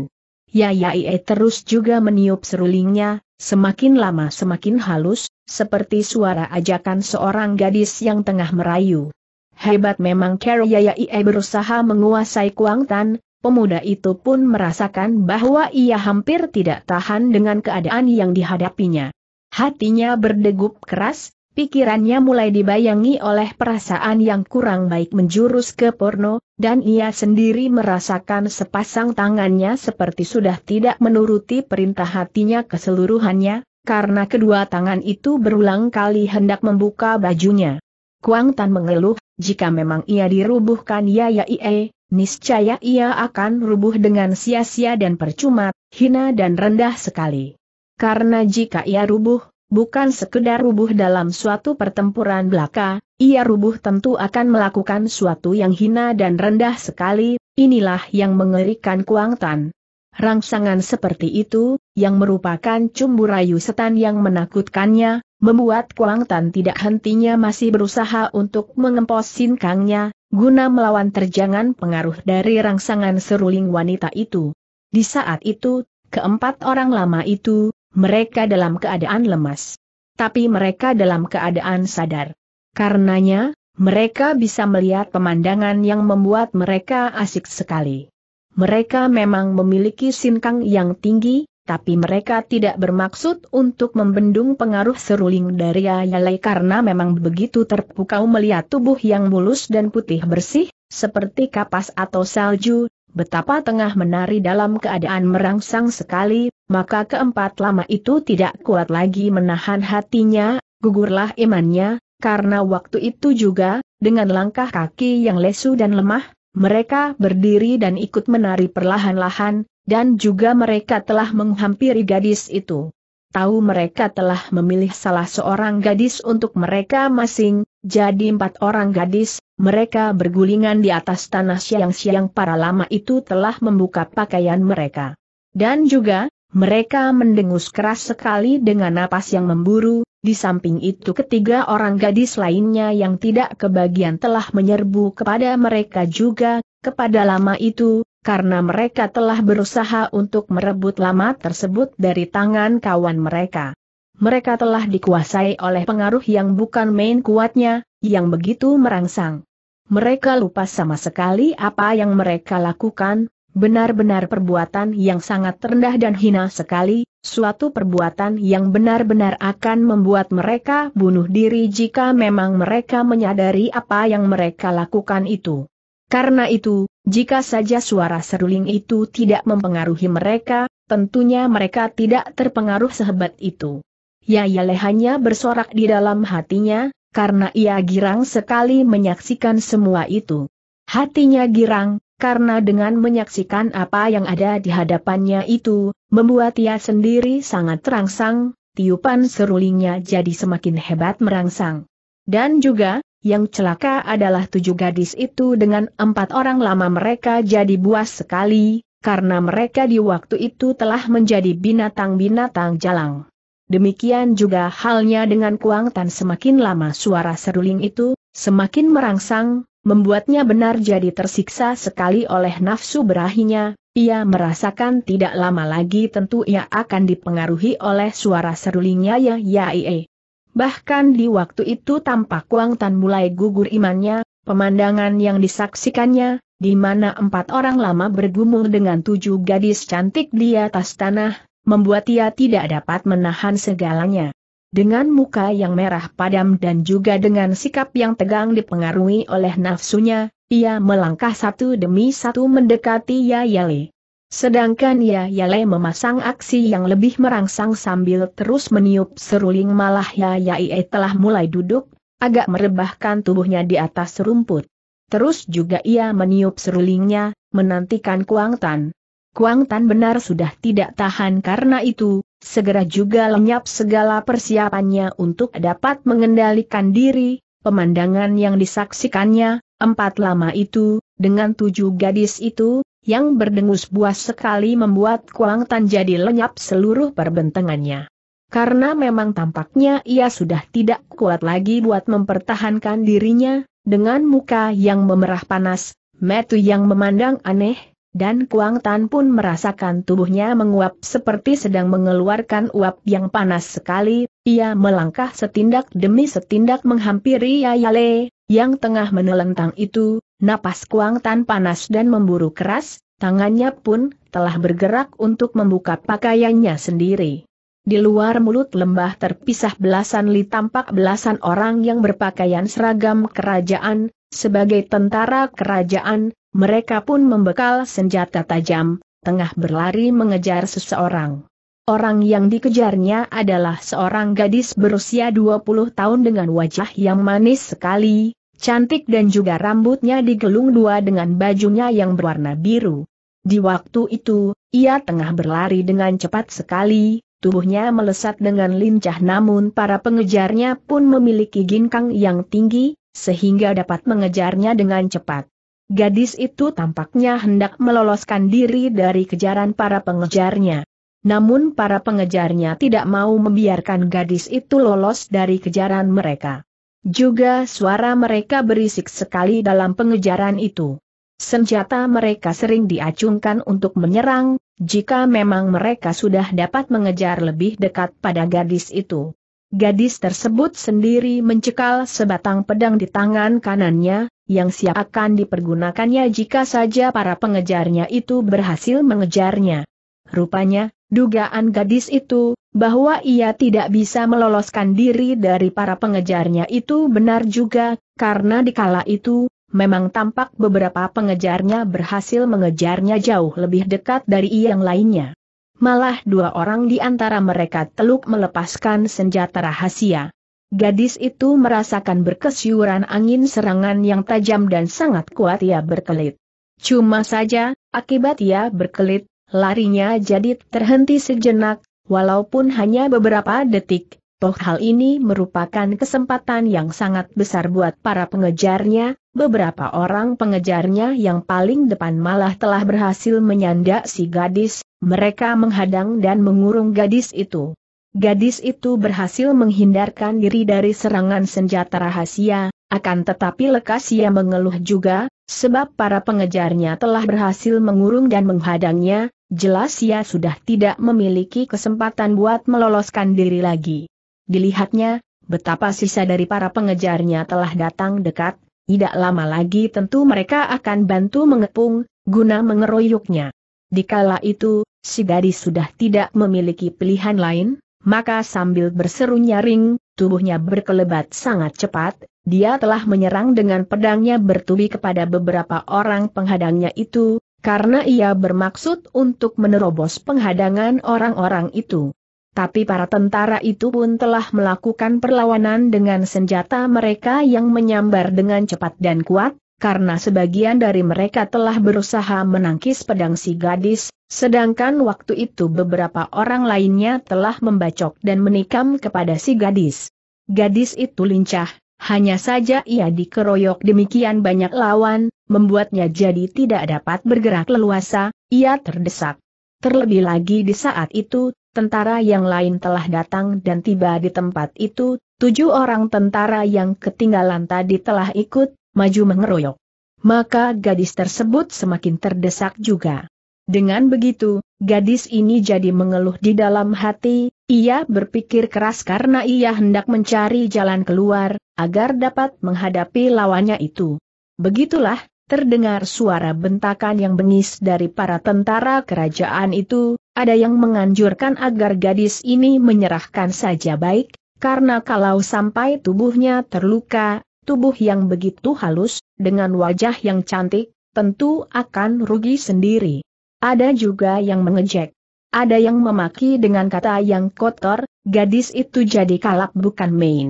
Yaya Ie terus juga meniup serulingnya, semakin lama semakin halus, seperti suara ajakan seorang gadis yang tengah merayu. Hebat memang cara Yaya Ie berusaha menguasai Kuang Tan, pemuda itu pun merasakan bahwa ia hampir tidak tahan dengan keadaan yang dihadapinya. Hatinya berdegup keras, pikirannya mulai dibayangi oleh perasaan yang kurang baik menjurus ke porno, dan ia sendiri merasakan sepasang tangannya seperti sudah tidak menuruti perintah hatinya keseluruhannya, karena kedua tangan itu berulang kali hendak membuka bajunya. Kuang Tan mengeluh, jika memang ia dirubuhkan Yaya Ie, niscaya ia akan rubuh dengan sia-sia dan percuma, hina dan rendah sekali. Karena jika ia rubuh, bukan sekedar rubuh dalam suatu pertempuran belaka, ia rubuh tentu akan melakukan suatu yang hina dan rendah sekali, inilah yang mengerikan Kuang Tan. Rangsangan seperti itu, yang merupakan cumbu rayu setan yang menakutkannya, membuat Kuang Tan tidak hentinya masih berusaha untuk mengempos sinkangnya, guna melawan terjangan pengaruh dari rangsangan seruling wanita itu. Di saat itu, keempat orang lama itu, mereka dalam keadaan lemas. Tapi mereka dalam keadaan sadar. Karenanya, mereka bisa melihat pemandangan yang membuat mereka asik sekali. Mereka memang memiliki sinkang yang tinggi, tapi mereka tidak bermaksud untuk membendung pengaruh seruling dari Yayalai karena memang begitu terpukau melihat tubuh yang mulus dan putih bersih, seperti kapas atau salju, betapa tengah menari dalam keadaan merangsang sekali, maka keempat lama itu tidak kuat lagi menahan hatinya, gugurlah imannya, karena waktu itu juga, dengan langkah kaki yang lesu dan lemah, mereka berdiri dan ikut menari perlahan-lahan, dan juga mereka telah menghampiri gadis itu. Tahu mereka telah memilih salah seorang gadis untuk mereka masing, jadi 4 orang gadis, mereka bergulingan di atas tanah siang-siang. Para lama itu telah membuka pakaian mereka. Dan juga, mereka mendengus keras sekali dengan napas yang memburu, di samping itu ketiga orang gadis lainnya yang tidak kebagian telah menyerbu kepada mereka juga, kepada lama itu, karena mereka telah berusaha untuk merebut lama tersebut dari tangan kawan mereka. Mereka telah dikuasai oleh pengaruh yang bukan main kuatnya, yang begitu merangsang. Mereka lupa sama sekali apa yang mereka lakukan, benar-benar perbuatan yang sangat rendah dan hina sekali, suatu perbuatan yang benar-benar akan membuat mereka bunuh diri jika memang mereka menyadari apa yang mereka lakukan itu. Karena itu, jika saja suara seruling itu tidak mempengaruhi mereka, tentunya mereka tidak terpengaruh sehebat itu. Yaya Ie hanya bersorak di dalam hatinya, karena ia girang sekali menyaksikan semua itu. Hatinya girang, karena dengan menyaksikan apa yang ada di hadapannya itu, membuat ia sendiri sangat terangsang, tiupan serulingnya jadi semakin hebat merangsang. Dan juga, yang celaka adalah 7 gadis itu dengan 4 orang lama mereka jadi buas sekali, karena mereka di waktu itu telah menjadi binatang-binatang jalang. Demikian juga halnya dengan Kuang Tan, semakin lama suara seruling itu semakin merangsang, membuatnya benar jadi tersiksa sekali oleh nafsu berahinya. Ia merasakan tidak lama lagi tentu ia akan dipengaruhi oleh suara serulingnya Yaya Ie. Bahkan di waktu itu tampak Kuang Tan mulai gugur imannya, pemandangan yang disaksikannya, di mana 4 orang lama bergumul dengan 7 gadis cantik di atas tanah, membuat ia tidak dapat menahan segalanya. Dengan muka yang merah padam dan juga dengan sikap yang tegang dipengaruhi oleh nafsunya, ia melangkah satu demi satu mendekati Yaya Ie. Sedangkan Yaya Ie memasang aksi yang lebih merangsang sambil terus meniup seruling, malah Yaya Ie telah mulai duduk, agak merebahkan tubuhnya di atas rumput. Terus juga ia meniup serulingnya, menantikan Kuang Tan. Kuang Tan benar sudah tidak tahan karena itu, segera juga lenyap segala persiapannya untuk dapat mengendalikan diri. Pemandangan yang disaksikannya, 4 lama itu, dengan 7 gadis itu, yang berdengus buas sekali membuat Kuang Tan jadi lenyap seluruh perbentengannya. Karena memang tampaknya ia sudah tidak kuat lagi buat mempertahankan dirinya, dengan muka yang memerah panas, mata yang memandang aneh, dan Kuang Tan pun merasakan tubuhnya menguap seperti sedang mengeluarkan uap yang panas sekali. Ia melangkah setindak demi setindak menghampiri Yaya Ie, yang tengah menelentang itu. Napas Kuang Tan panas dan memburu keras, tangannya pun telah bergerak untuk membuka pakaiannya sendiri. Di luar mulut lembah terpisah belasan li tampak belasan orang yang berpakaian seragam kerajaan, sebagai tentara kerajaan. Mereka pun membekal senjata tajam, tengah berlari mengejar seseorang. Orang yang dikejarnya adalah seorang gadis berusia 20 tahun dengan wajah yang manis sekali, cantik dan juga rambutnya digelung 2 dengan bajunya yang berwarna biru. Di waktu itu, ia tengah berlari dengan cepat sekali, tubuhnya melesat dengan lincah, namun para pengejarnya pun memiliki ginkang yang tinggi, sehingga dapat mengejarnya dengan cepat. Gadis itu tampaknya hendak meloloskan diri dari kejaran para pengejarnya. Namun para pengejarnya tidak mau membiarkan gadis itu lolos dari kejaran mereka. Juga suara mereka berisik sekali dalam pengejaran itu. Senjata mereka sering diacungkan untuk menyerang, jika memang mereka sudah dapat mengejar lebih dekat pada gadis itu. Gadis tersebut sendiri mencekal sebatang pedang di tangan kanannya, yang siap akan dipergunakannya jika saja para pengejarnya itu berhasil mengejarnya. Rupanya, dugaan gadis itu, bahwa ia tidak bisa meloloskan diri dari para pengejarnya itu benar juga, karena dikala itu, memang tampak beberapa pengejarnya berhasil mengejarnya jauh lebih dekat dari yang lainnya. Malah 2 orang di antara mereka teluk melepaskan senjata rahasia. Gadis itu merasakan berkesyuran angin serangan yang tajam dan sangat kuat. Ia berkelit. Cuma saja, akibat ia berkelit, larinya jadi terhenti sejenak, walaupun hanya beberapa detik. Toh hal ini merupakan kesempatan yang sangat besar buat para pengejarnya. Beberapa orang pengejarnya yang paling depan malah telah berhasil menyandak si gadis. Mereka menghadang dan mengurung gadis itu. Gadis itu berhasil menghindarkan diri dari serangan senjata rahasia, akan tetapi lekas ia mengeluh juga, sebab para pengejarnya telah berhasil mengurung dan menghadangnya. Jelas ia sudah tidak memiliki kesempatan buat meloloskan diri lagi. Dilihatnya, betapa sisa dari para pengejarnya telah datang dekat, tidak lama lagi tentu mereka akan bantu mengepung, guna mengeroyoknya. Dikala itu, si gadis sudah tidak memiliki pilihan lain, maka sambil berseru nyaring, tubuhnya berkelebat sangat cepat, dia telah menyerang dengan pedangnya bertubi kepada beberapa orang penghadangnya itu, karena ia bermaksud untuk menerobos penghadangan orang-orang itu. Tapi para tentara itu pun telah melakukan perlawanan dengan senjata mereka yang menyambar dengan cepat dan kuat, karena sebagian dari mereka telah berusaha menangkis pedang si gadis, sedangkan waktu itu beberapa orang lainnya telah membacok dan menikam kepada si gadis. Gadis itu lincah, hanya saja ia dikeroyok demikian banyak lawan, membuatnya jadi tidak dapat bergerak leluasa, ia terdesak. Terlebih lagi di saat itu, tentara yang lain telah datang dan tiba di tempat itu, 7 orang tentara yang ketinggalan tadi telah ikut maju mengeroyok. Maka gadis tersebut semakin terdesak juga. Dengan begitu, gadis ini jadi mengeluh di dalam hati, ia berpikir keras karena ia hendak mencari jalan keluar, agar dapat menghadapi lawannya itu. Begitulah, terdengar suara bentakan yang bengis dari para tentara kerajaan itu, ada yang menganjurkan agar gadis ini menyerahkan saja baik, karena kalau sampai tubuhnya terluka, tubuh yang begitu halus, dengan wajah yang cantik, tentu akan rugi sendiri. Ada juga yang mengejek. Ada yang memaki dengan kata yang kotor, gadis itu jadi kalap bukan main.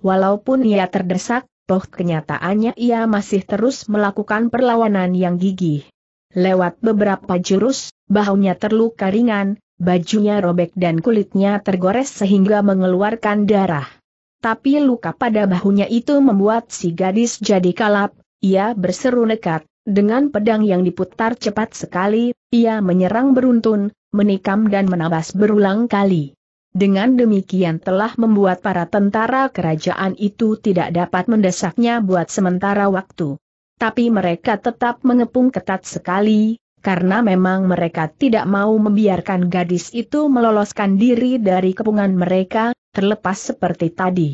Walaupun ia terdesak, toh kenyataannya ia masih terus melakukan perlawanan yang gigih. Lewat beberapa jurus, bahunya terluka ringan, bajunya robek dan kulitnya tergores sehingga mengeluarkan darah. Tapi luka pada bahunya itu membuat si gadis jadi kalap, ia berseru nekat, dengan pedang yang diputar cepat sekali, ia menyerang beruntun, menikam dan menabas berulang kali. Dengan demikian telah membuat para tentara kerajaan itu tidak dapat mendesaknya buat sementara waktu. Tapi mereka tetap mengepung ketat sekali, karena memang mereka tidak mau membiarkan gadis itu meloloskan diri dari kepungan mereka, terlepas seperti tadi.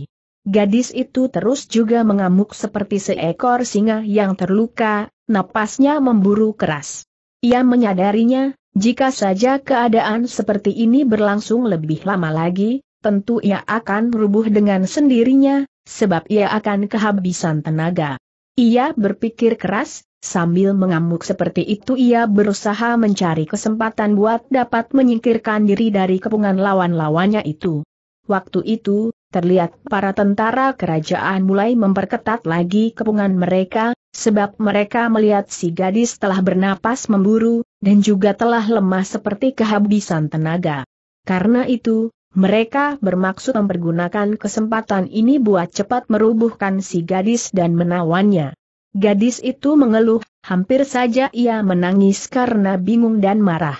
Gadis itu terus juga mengamuk seperti seekor singa yang terluka, napasnya memburu keras. Ia menyadarinya, jika saja keadaan seperti ini berlangsung lebih lama lagi, tentu ia akan rubuh dengan sendirinya, sebab ia akan kehabisan tenaga. Ia berpikir keras, sambil mengamuk seperti itu ia berusaha mencari kesempatan buat dapat menyingkirkan diri dari kepungan lawan-lawannya itu. Waktu itu, terlihat para tentara kerajaan mulai memperketat lagi kepungan mereka, sebab mereka melihat si gadis telah bernapas memburu, dan juga telah lemah seperti kehabisan tenaga. Karena itu, mereka bermaksud mempergunakan kesempatan ini buat cepat merubuhkan si gadis dan menawannya. Gadis itu mengeluh, hampir saja ia menangis karena bingung dan marah.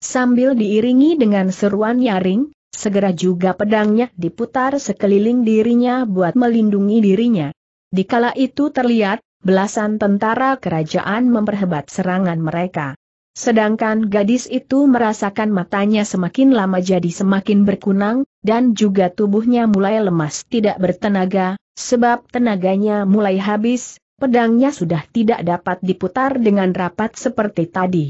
Sambil diiringi dengan seruan nyaring, segera juga pedangnya diputar sekeliling dirinya buat melindungi dirinya. Dikala itu terlihat, belasan tentara kerajaan memperhebat serangan mereka. Sedangkan gadis itu merasakan matanya semakin lama jadi semakin berkunang, dan juga tubuhnya mulai lemas tidak bertenaga, sebab tenaganya mulai habis, pedangnya sudah tidak dapat diputar dengan rapat seperti tadi.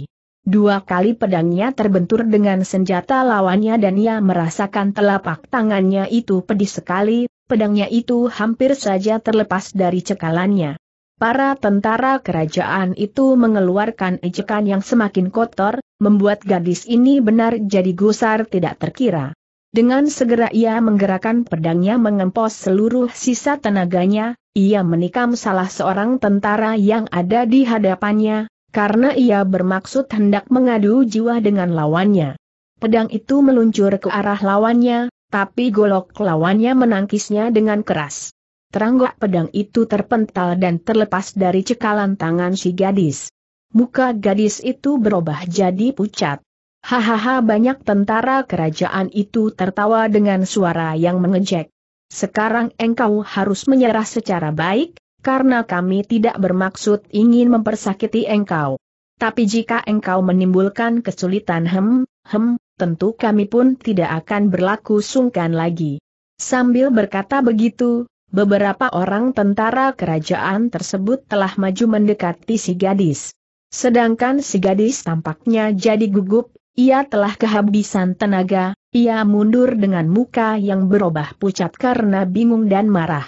2 kali pedangnya terbentur dengan senjata lawannya dan ia merasakan telapak tangannya itu pedih sekali, pedangnya itu hampir saja terlepas dari cekalannya. Para tentara kerajaan itu mengeluarkan ejekan yang semakin kotor, membuat gadis ini benar jadi gusar tidak terkira. Dengan segera ia menggerakkan pedangnya mengempos seluruh sisa tenaganya, ia menikam salah seorang tentara yang ada di hadapannya, karena ia bermaksud hendak mengadu jiwa dengan lawannya. Pedang itu meluncur ke arah lawannya, tapi golok lawannya menangkisnya dengan keras. Teranggok pedang itu terpental dan terlepas dari cekalan tangan si gadis. Muka gadis itu berubah jadi pucat. Hahaha, banyak tentara kerajaan itu tertawa dengan suara yang mengejek. Sekarang engkau harus menyerah secara baik, karena kami tidak bermaksud ingin mempersakiti engkau. Tapi jika engkau menimbulkan kesulitan tentu kami pun tidak akan berlaku sungkan lagi. Sambil berkata begitu, beberapa orang tentara kerajaan tersebut telah maju mendekati si gadis. Sedangkan si gadis tampaknya jadi gugup, ia telah kehabisan tenaga, ia mundur dengan muka yang berubah pucat karena bingung dan marah.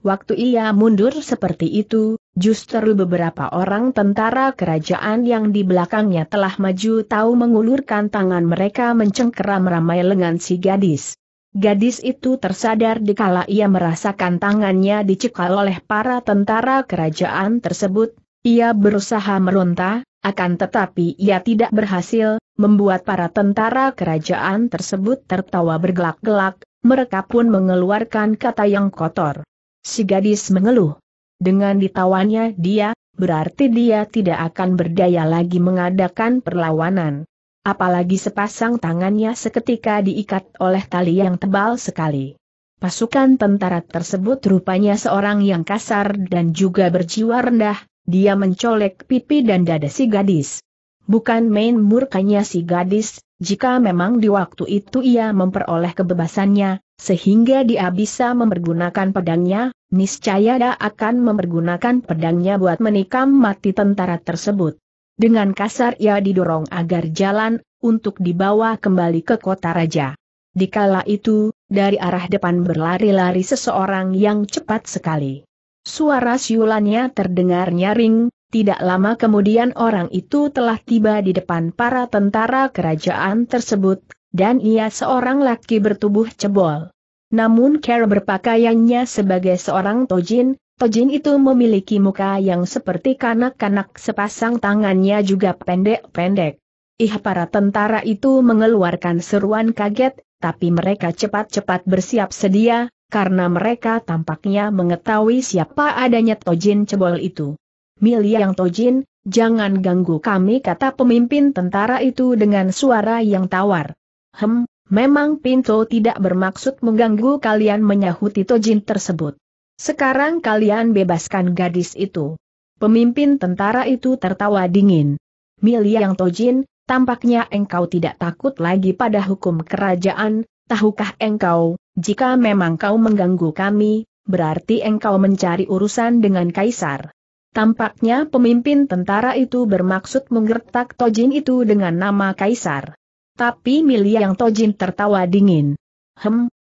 Waktu ia mundur seperti itu, justru beberapa orang tentara kerajaan yang di belakangnya telah maju tahu mengulurkan tangan mereka mencengkeram ramai lengan si gadis. Gadis itu tersadar dikala ia merasakan tangannya dicekal oleh para tentara kerajaan tersebut. Ia berusaha meronta, akan tetapi ia tidak berhasil, membuat para tentara kerajaan tersebut tertawa bergelak-gelak, mereka pun mengeluarkan kata yang kotor. Si gadis mengeluh. Dengan ditawannya dia, berarti dia tidak akan berdaya lagi mengadakan perlawanan. Apalagi sepasang tangannya seketika diikat oleh tali yang tebal sekali. Pasukan tentara tersebut rupanya seorang yang kasar dan juga berjiwa rendah, dia mencolek pipi dan dada si gadis. Bukan main murkanya si gadis, jika memang di waktu itu ia memperoleh kebebasannya, sehingga dia bisa mempergunakan pedangnya, niscaya dia akan mempergunakan pedangnya buat menikam mati tentara tersebut. Dengan kasar ia didorong agar jalan, untuk dibawa kembali ke kota raja. Dikala itu, dari arah depan berlari-lari seseorang yang cepat sekali. Suara siulannya terdengar nyaring, tidak lama kemudian orang itu telah tiba di depan para tentara kerajaan tersebut. Dan ia seorang laki bertubuh cebol. Namun cara berpakaiannya sebagai seorang tojin, tojin itu memiliki muka yang seperti kanak-kanak sepasang tangannya juga pendek-pendek. Para tentara itu mengeluarkan seruan kaget, tapi mereka cepat-cepat bersiap sedia, karena mereka tampaknya mengetahui siapa adanya tojin cebol itu. Milia yang tojin, jangan ganggu kami, kata pemimpin tentara itu dengan suara yang tawar. Memang Pinto tidak bermaksud mengganggu kalian, menyahuti tojin tersebut. Sekarang kalian bebaskan gadis itu. Pemimpin tentara itu tertawa dingin. Milia yang tojin, tampaknya engkau tidak takut lagi pada hukum kerajaan, tahukah engkau, jika memang kau mengganggu kami, berarti engkau mencari urusan dengan Kaisar. Tampaknya pemimpin tentara itu bermaksud menggertak tojin itu dengan nama Kaisar. Tapi Milia yang tojin tertawa dingin.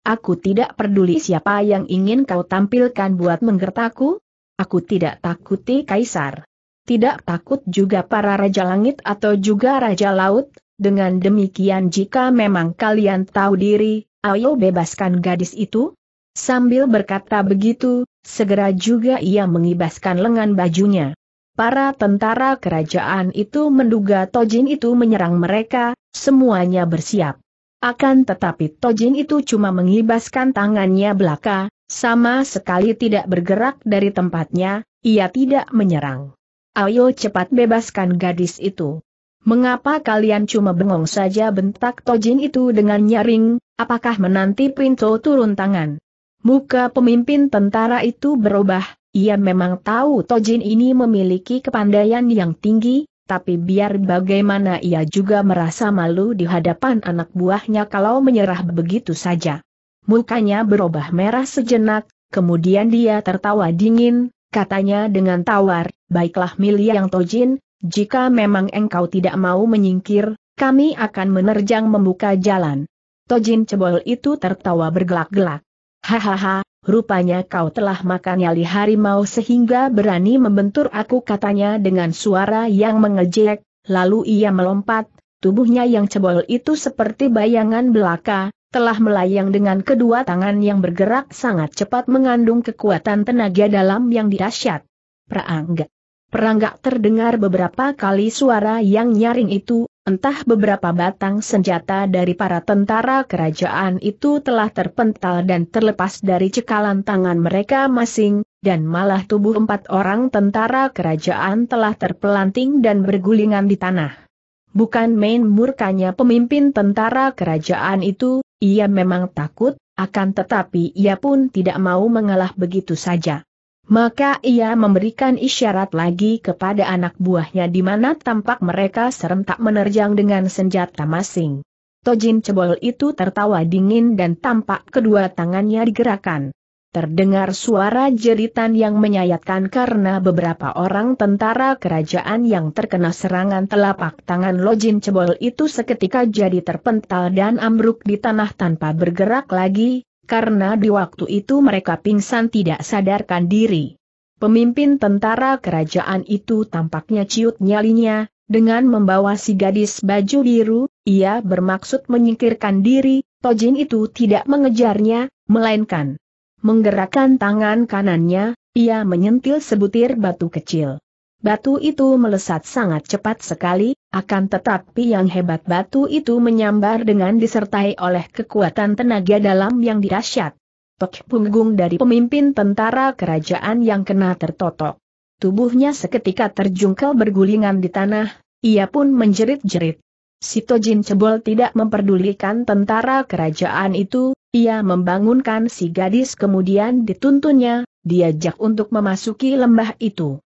Aku tidak peduli siapa yang ingin kau tampilkan buat menggertakku. Aku tidak takuti Kaisar. Tidak takut juga para Raja Langit atau juga Raja Laut. Dengan demikian jika memang kalian tahu diri, ayo bebaskan gadis itu. Sambil berkata begitu, segera juga ia mengibaskan lengan bajunya. Para tentara kerajaan itu menduga tojin itu menyerang mereka, semuanya bersiap. Akan tetapi tojin itu cuma mengibaskan tangannya belaka, sama sekali tidak bergerak dari tempatnya, ia tidak menyerang. Ayo cepat bebaskan gadis itu. Mengapa kalian cuma bengong saja, bentak tojin itu dengan nyaring, apakah menanti Pinto turun tangan? Muka pemimpin tentara itu berubah. Ia memang tahu tojin ini memiliki kepandaian yang tinggi, tapi biar bagaimana ia juga merasa malu di hadapan anak buahnya kalau menyerah begitu saja. Mukanya berubah merah sejenak, kemudian dia tertawa dingin, katanya dengan tawar, "Baiklah Milia yang tojin, jika memang engkau tidak mau menyingkir, kami akan menerjang membuka jalan." Tojin cebol itu tertawa bergelak-gelak. "Hahaha, rupanya kau telah makan nyali harimau sehingga berani membentur aku," katanya dengan suara yang mengejek, lalu ia melompat, tubuhnya yang cebol itu seperti bayangan belaka, telah melayang dengan kedua tangan yang bergerak sangat cepat mengandung kekuatan tenaga dalam yang dahsyat. Peranggak. Peranggak, terdengar beberapa kali suara yang nyaring itu, entah beberapa batang senjata dari para tentara kerajaan itu telah terpental dan terlepas dari cekalan tangan mereka masing, dan malah tubuh 4 orang tentara kerajaan telah terpelanting dan bergulingan di tanah. Bukan main murkanya pemimpin tentara kerajaan itu, ia memang takut, akan tetapi ia pun tidak mau mengalah begitu saja. Maka ia memberikan isyarat lagi kepada anak buahnya di mana tampak mereka serentak menerjang dengan senjata masing. Tojin cebol itu tertawa dingin dan tampak kedua tangannya digerakkan. Terdengar suara jeritan yang menyayatkan karena beberapa orang tentara kerajaan yang terkena serangan telapak tangan Tojin cebol itu seketika jadi terpental dan ambruk di tanah tanpa bergerak lagi. karena di waktu itu mereka pingsan tidak sadarkan diri. Pemimpin tentara kerajaan itu tampaknya ciut nyalinya, dengan membawa si gadis baju biru, ia bermaksud menyingkirkan diri, Tojin itu tidak mengejarnya, melainkan menggerakkan tangan kanannya, ia menyentil sebutir batu kecil. Batu itu melesat sangat cepat sekali, akan tetapi yang hebat batu itu menyambar dengan disertai oleh kekuatan tenaga dalam yang dahsyat. Tok punggung dari pemimpin tentara kerajaan yang kena tertotok. Tubuhnya seketika terjungkel bergulingan di tanah, ia pun menjerit-jerit. Si Tojin cebol tidak memperdulikan tentara kerajaan itu, ia membangunkan si gadis kemudian dituntunnya, diajak untuk memasuki lembah itu.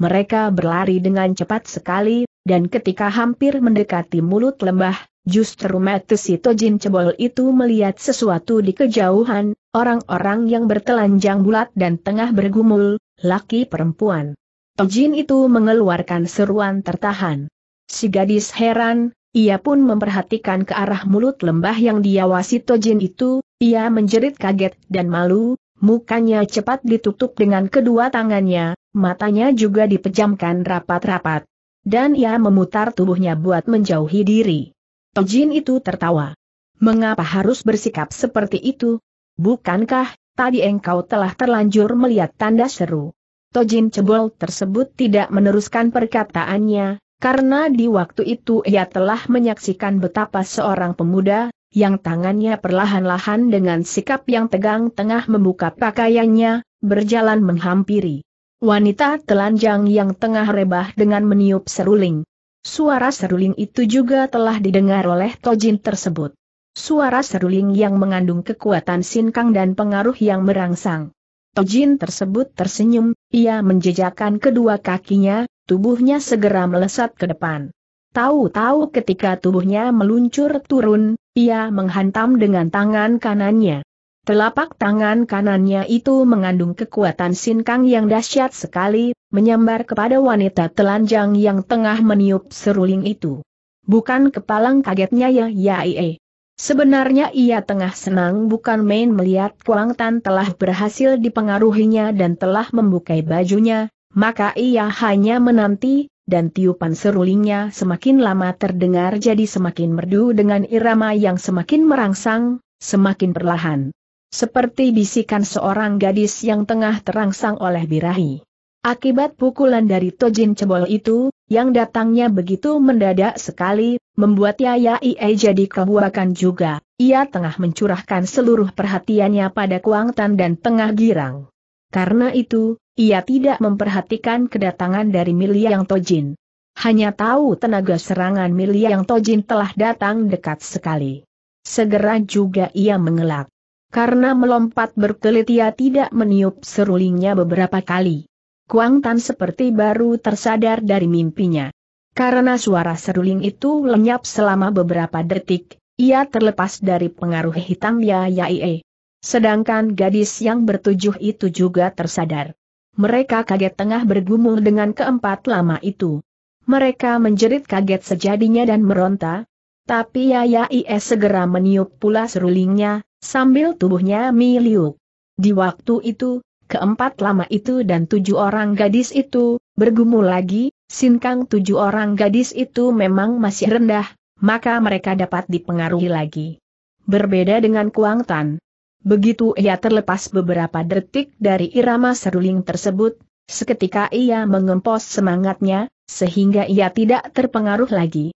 Mereka berlari dengan cepat sekali, dan ketika hampir mendekati mulut lembah, justru mata si Tojin cebol itu melihat sesuatu di kejauhan, orang-orang yang bertelanjang bulat dan tengah bergumul, laki perempuan. Tojin itu mengeluarkan seruan tertahan. Si gadis heran, ia pun memperhatikan ke arah mulut lembah yang diawasi Tojin itu, ia menjerit kaget dan malu, mukanya cepat ditutup dengan kedua tangannya. Matanya juga dipejamkan rapat-rapat. Dan ia memutar tubuhnya buat menjauhi diri. Tojin itu tertawa. Mengapa harus bersikap seperti itu? Bukankah, tadi engkau telah terlanjur melihat tanda seru? Tojin cebol tersebut tidak meneruskan perkataannya, karena di waktu itu ia telah menyaksikan betapa seorang pemuda, yang tangannya perlahan-lahan dengan sikap yang tegang tengah membuka pakaiannya, berjalan menghampiri wanita telanjang yang tengah rebah dengan meniup seruling. Suara seruling itu juga telah didengar oleh Tojin tersebut. Suara seruling yang mengandung kekuatan sinkang dan pengaruh yang merangsang. Tojin tersebut tersenyum, ia menjejakkan kedua kakinya, tubuhnya segera melesat ke depan. Tahu-tahu ketika tubuhnya meluncur turun, ia menghantam dengan tangan kanannya. Telapak tangan kanannya itu mengandung kekuatan sinkang yang dahsyat sekali, menyambar kepada wanita telanjang yang tengah meniup seruling itu. Bukan kepalang kagetnya Yaya Ie. Sebenarnya ia tengah senang bukan main melihat Kuang Tan telah berhasil dipengaruhinya dan telah membukai bajunya, maka ia hanya menanti, dan tiupan serulingnya semakin lama terdengar jadi semakin merdu dengan irama yang semakin merangsang, semakin perlahan. Seperti bisikan seorang gadis yang tengah terangsang oleh birahi. Akibat pukulan dari Tojin cebol itu, yang datangnya begitu mendadak sekali, membuat Yaya Ie jadi kebuakan juga. Ia tengah mencurahkan seluruh perhatiannya pada Kuang Tan dan tengah girang. Karena itu, ia tidak memperhatikan kedatangan dari Milia yang Tojin. Hanya tahu tenaga serangan Milia yang Tojin telah datang dekat sekali. Segera juga ia mengelak. Karena melompat berkelit ia tidak meniup serulingnya beberapa kali. Kuang Tan seperti baru tersadar dari mimpinya. Karena suara seruling itu lenyap selama beberapa detik, ia terlepas dari pengaruh hitam Yaya Ie. Sedangkan gadis yang bertujuh itu juga tersadar. Mereka kaget tengah bergumul dengan keempat lama itu. Mereka menjerit kaget sejadinya dan meronta. Tapi Yaya Ie segera meniup pula serulingnya, sambil tubuhnya miliuk. Di waktu itu, keempat lama itu dan tujuh orang gadis itu bergumul lagi. Sinkang tujuh orang gadis itu memang masih rendah, maka mereka dapat dipengaruhi lagi. Berbeda dengan Kuang Tan. Begitu ia terlepas beberapa detik dari irama seruling tersebut, seketika ia mengempos semangatnya, sehingga ia tidak terpengaruh lagi.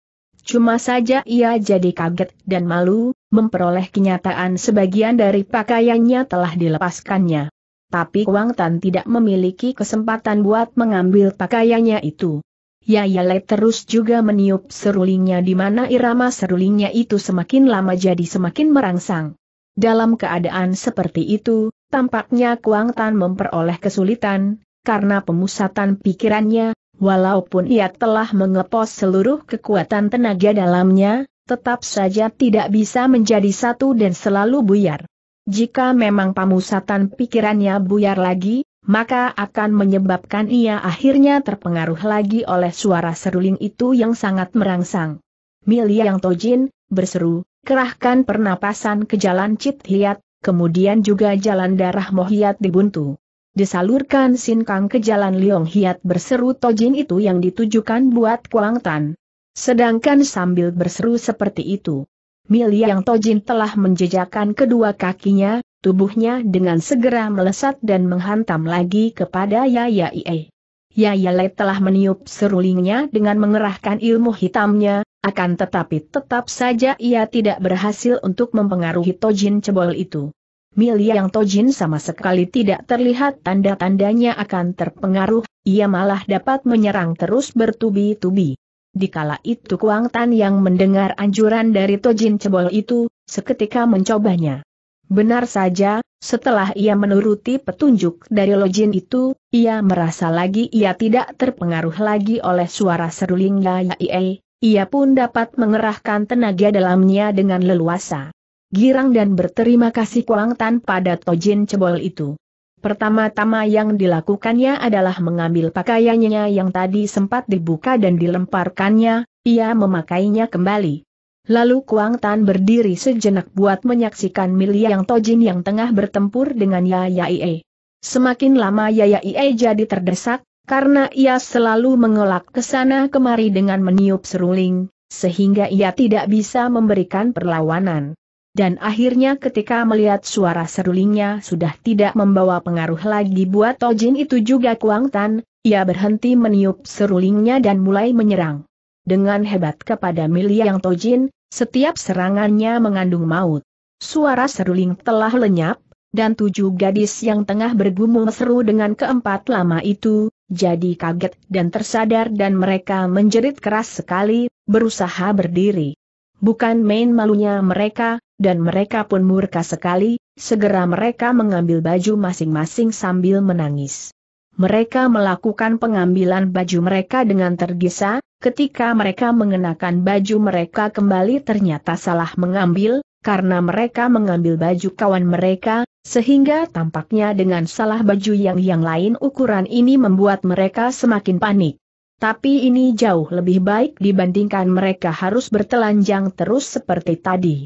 Cuma saja ia jadi kaget dan malu, memperoleh kenyataan sebagian dari pakaiannya telah dilepaskannya. Tapi Kuang Tan tidak memiliki kesempatan buat mengambil pakaiannya itu. Yaya Ie terus juga meniup serulingnya di mana irama serulingnya itu semakin lama jadi semakin merangsang. Dalam keadaan seperti itu, tampaknya Kuang Tan memperoleh kesulitan, karena pemusatan pikirannya, walaupun ia telah mengepos seluruh kekuatan tenaga dalamnya, tetap saja tidak bisa menjadi satu dan selalu buyar. Jika memang pemusatan pikirannya buyar lagi, maka akan menyebabkan ia akhirnya terpengaruh lagi oleh suara seruling itu yang sangat merangsang. Milia yang Tojin berseru, "Kerahkan pernapasan ke jalan Cit Hiat, kemudian juga jalan darah Mohiat dibuntu. Disalurkan sinkang ke jalan Liong Hiat berseru tojin itu yang ditujukan buat Kuang Tan. Sedangkan sambil berseru seperti itu, Milia yang tojin telah menjejakkan kedua kakinya, tubuhnya dengan segera melesat dan menghantam lagi kepada Yaya Ie. Yaya Ie telah meniup serulingnya dengan mengerahkan ilmu hitamnya, akan tetapi tetap saja ia tidak berhasil untuk mempengaruhi tojin cebol itu. Milia yang tojin sama sekali tidak terlihat tanda-tandanya akan terpengaruh, ia malah dapat menyerang terus bertubi-tubi. Dikala itu Kuang Tan yang mendengar anjuran dari tojin cebol itu, seketika mencobanya. Benar saja, setelah ia menuruti petunjuk dari lojin itu, ia merasa lagi ia tidak terpengaruh lagi oleh suara seruling Yaya Ie, ia pun dapat mengerahkan tenaga dalamnya dengan leluasa. Girang dan berterima kasih Kuang Tan pada tojin cebol itu. Pertama-tama yang dilakukannya adalah mengambil pakaiannya yang tadi sempat dibuka dan dilemparkannya, ia memakainya kembali. Lalu Kuang Tan berdiri sejenak buat menyaksikan Milia yang tojin yang tengah bertempur dengan Yaya Ie. Semakin lama Yaya Ie jadi terdesak, karena ia selalu mengelak ke sana kemari dengan meniup seruling, sehingga ia tidak bisa memberikan perlawanan. Dan akhirnya ketika melihat suara serulingnya sudah tidak membawa pengaruh lagi buat tojin itu juga Kuang Tan, ia berhenti meniup serulingnya dan mulai menyerang. Dengan hebat kepada Milia yang tojin, setiap serangannya mengandung maut. Suara seruling telah lenyap, dan 7 gadis yang tengah bergumul seru dengan keempat lama itu, jadi kaget dan tersadar dan mereka menjerit keras sekali, berusaha berdiri. Bukan main malunya mereka, dan mereka pun murka sekali, segera mereka mengambil baju masing-masing sambil menangis. Mereka melakukan pengambilan baju mereka dengan tergesa. Ketika mereka mengenakan baju mereka kembali ternyata salah mengambil, karena mereka mengambil baju kawan mereka, sehingga tampaknya dengan salah baju yang lain ukuran ini membuat mereka semakin panik. Tapi ini jauh lebih baik dibandingkan mereka harus bertelanjang terus seperti tadi.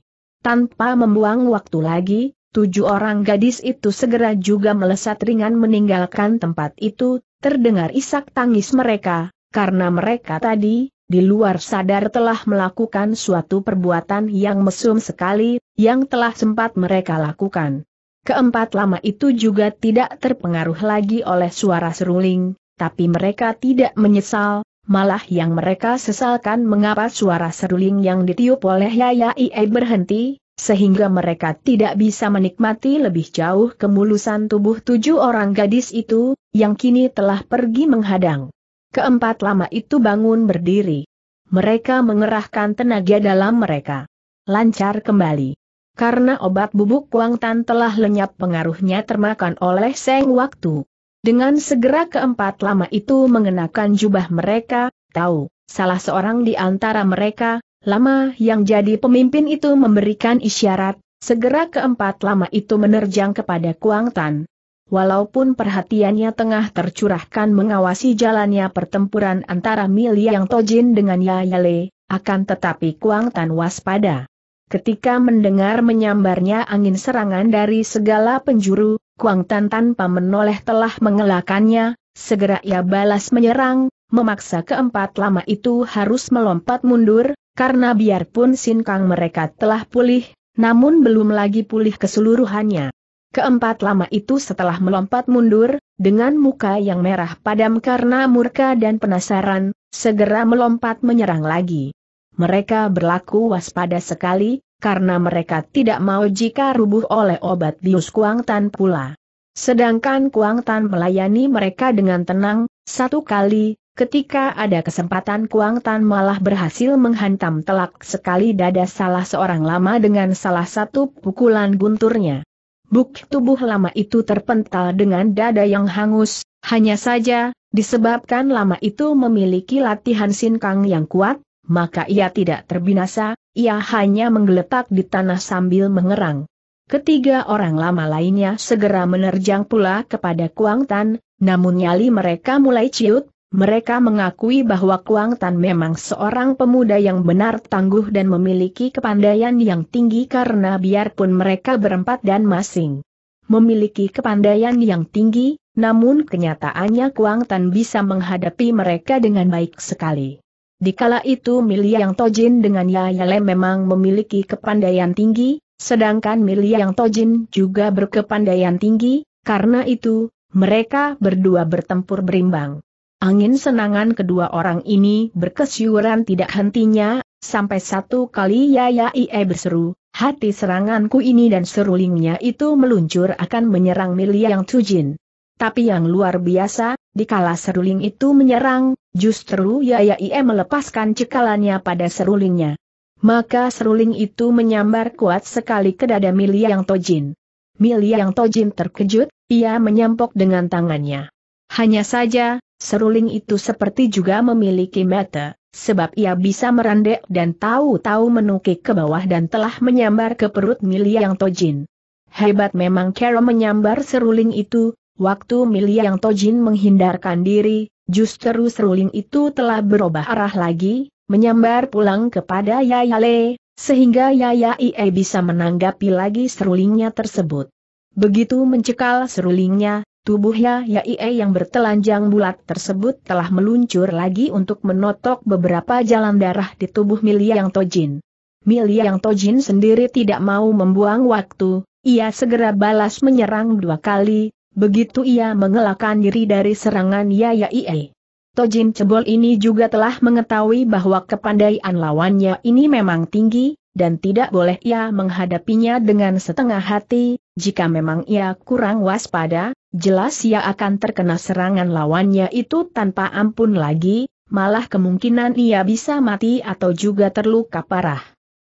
Tanpa membuang waktu lagi, 7 orang gadis itu segera juga melesat ringan meninggalkan tempat itu, terdengar isak tangis mereka. Karena mereka tadi, di luar sadar telah melakukan suatu perbuatan yang mesum sekali, yang telah sempat mereka lakukan. Keempat lama itu juga tidak terpengaruh lagi oleh suara seruling, tapi mereka tidak menyesal, malah yang mereka sesalkan mengapa suara seruling yang ditiup oleh Yaya Ie berhenti, sehingga mereka tidak bisa menikmati lebih jauh kemulusan tubuh 7 orang gadis itu, yang kini telah pergi menghadang. Keempat lama itu bangun berdiri. Mereka mengerahkan tenaga dalam mereka. Lancar kembali. Karena obat bubuk Kuang Tan telah lenyap pengaruhnya termakan oleh seng waktu. Dengan segera keempat lama itu mengenakan jubah mereka, tahu, salah seorang di antara mereka, lama yang jadi pemimpin itu memberikan isyarat, segera keempat lama itu menerjang kepada Kuang Tan. Walaupun perhatiannya tengah tercurahkan mengawasi jalannya pertempuran antara Milia yang tojin dengan Yaya Ie, akan tetapi Kuang Tan waspada. Ketika mendengar menyambarnya angin serangan dari segala penjuru, Kuang Tan tanpa menoleh telah mengelakkannya, segera ia balas menyerang, memaksa keempat lama itu harus melompat mundur, karena biarpun sinkang mereka telah pulih, namun belum lagi pulih keseluruhannya. Keempat lama itu setelah melompat mundur, dengan muka yang merah padam karena murka dan penasaran, segera melompat menyerang lagi. Mereka berlaku waspada sekali, karena mereka tidak mau jika rubuh oleh obat bius Kuang Tan pula. Sedangkan Kuang Tan melayani mereka dengan tenang, satu kali, ketika ada kesempatan Kuang Tan malah berhasil menghantam telak sekali dada salah seorang lama dengan salah satu pukulan gunturnya. Buk tubuh lama itu terpental dengan dada yang hangus, hanya saja, disebabkan lama itu memiliki latihan sinkang yang kuat, maka ia tidak terbinasa, ia hanya menggeletak di tanah sambil mengerang. Ketiga orang lama lainnya segera menerjang pula kepada Kuang Tan, namun nyali mereka mulai ciut, Mereka mengakui bahwa Kuang Tan memang seorang pemuda yang benar tangguh dan memiliki kepandaian yang tinggi karena biarpun mereka berempat dan masing memiliki kepandaian yang tinggi, namun kenyataannya Kuang Tan bisa menghadapi mereka dengan baik sekali. Dikala itu Milia yang Tojin dengan Yaya Ie memang memiliki kepandaian tinggi, sedangkan Milia yang Tojin juga berkepandaian tinggi, karena itu, mereka berdua bertempur berimbang. Angin senangan kedua orang ini berkesyuran tidak hentinya, sampai satu kali Yaya Ie berseru, "Hati seranganku ini!" dan serulingnya itu meluncur akan menyerang Milia yang Tojin. Tapi yang luar biasa, dikala seruling itu menyerang, justru Yaya Ie melepaskan cekalannya pada serulingnya. Maka seruling itu menyambar kuat sekali ke dada Milia yang Tojin. Milia yang Tojin terkejut, ia menyampok dengan tangannya. Hanya saja, seruling itu seperti juga memiliki mata, sebab ia bisa merendek dan tahu-tahu menukik ke bawah dan telah menyambar ke perut Milia yang Tojin. Hebat memang cara menyambar seruling itu. Waktu Milia yang Tojin menghindarkan diri, justru seruling itu telah berubah arah lagi, menyambar pulang kepada Yaya Ie, sehingga Yaya Ie bisa menanggapi lagi serulingnya tersebut. Begitu mencekal serulingnya, tubuh Yaya Ie yang bertelanjang bulat tersebut telah meluncur lagi untuk menotok beberapa jalan darah di tubuh Milia yang Tojin. Milia yang Tojin sendiri tidak mau membuang waktu, ia segera balas menyerang dua kali, begitu ia mengelakkan diri dari serangan Yaya Ie. Tojin cebol ini juga telah mengetahui bahwa kepandaian lawannya ini memang tinggi, dan tidak boleh ia menghadapinya dengan setengah hati. Jika memang ia kurang waspada, jelas ia akan terkena serangan lawannya itu tanpa ampun lagi, malah kemungkinan ia bisa mati atau juga terluka parah.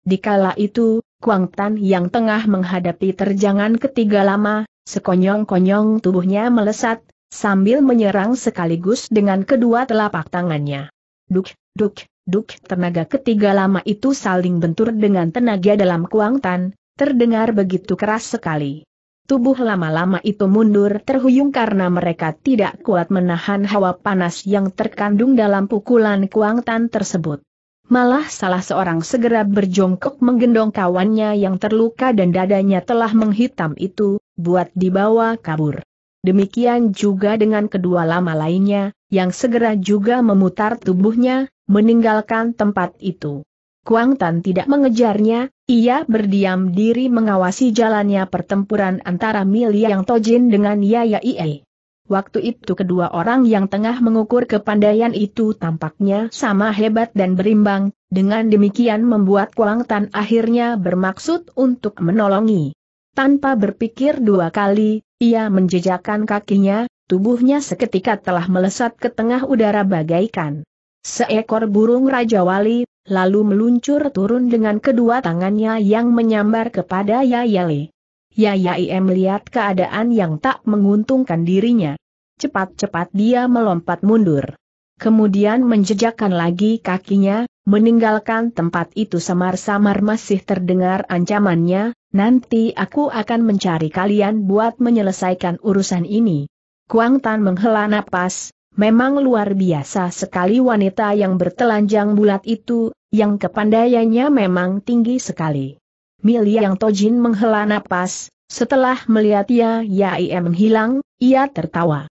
Dikala itu, Kuang Tan yang tengah menghadapi terjangan ketiga lama, sekonyong-konyong tubuhnya melesat, sambil menyerang sekaligus dengan kedua telapak tangannya. Duk, duk, duk, tenaga ketiga lama itu saling bentur dengan tenaga dalam Kuang Tan. Terdengar begitu keras sekali. Tubuh lama-lama itu mundur terhuyung karena mereka tidak kuat menahan hawa panas yang terkandung dalam pukulan Kuang Tan tersebut. Malah salah seorang segera berjongkok menggendong kawannya yang terluka dan dadanya telah menghitam itu, buat dibawa kabur. Demikian juga dengan kedua lama lainnya, yang segera juga memutar tubuhnya, meninggalkan tempat itu. Kuang Tan tidak mengejarnya, ia berdiam diri mengawasi jalannya pertempuran antara Milia yang Tojin dengan Yaya Ie. Waktu itu kedua orang yang tengah mengukur kepandaian itu tampaknya sama hebat dan berimbang, dengan demikian membuat Kuang Tan akhirnya bermaksud untuk menolongi. Tanpa berpikir dua kali, ia menjejakkan kakinya, tubuhnya seketika telah melesat ke tengah udara bagaikan seekor burung Raja Wali, lalu meluncur turun dengan kedua tangannya yang menyambar kepada Yaya Ie. Yaya Ie melihat keadaan yang tak menguntungkan dirinya. Cepat-cepat dia melompat mundur. Kemudian menjejakkan lagi kakinya, meninggalkan tempat itu samar-samar masih terdengar ancamannya, "Nanti aku akan mencari kalian buat menyelesaikan urusan ini." Kuang Tan menghela napas. Memang luar biasa sekali wanita yang bertelanjang bulat itu, yang kepandaiannya memang tinggi sekali. Milia yang Tojin menghela napas, setelah melihat Yaya Ie menghilang, ia tertawa.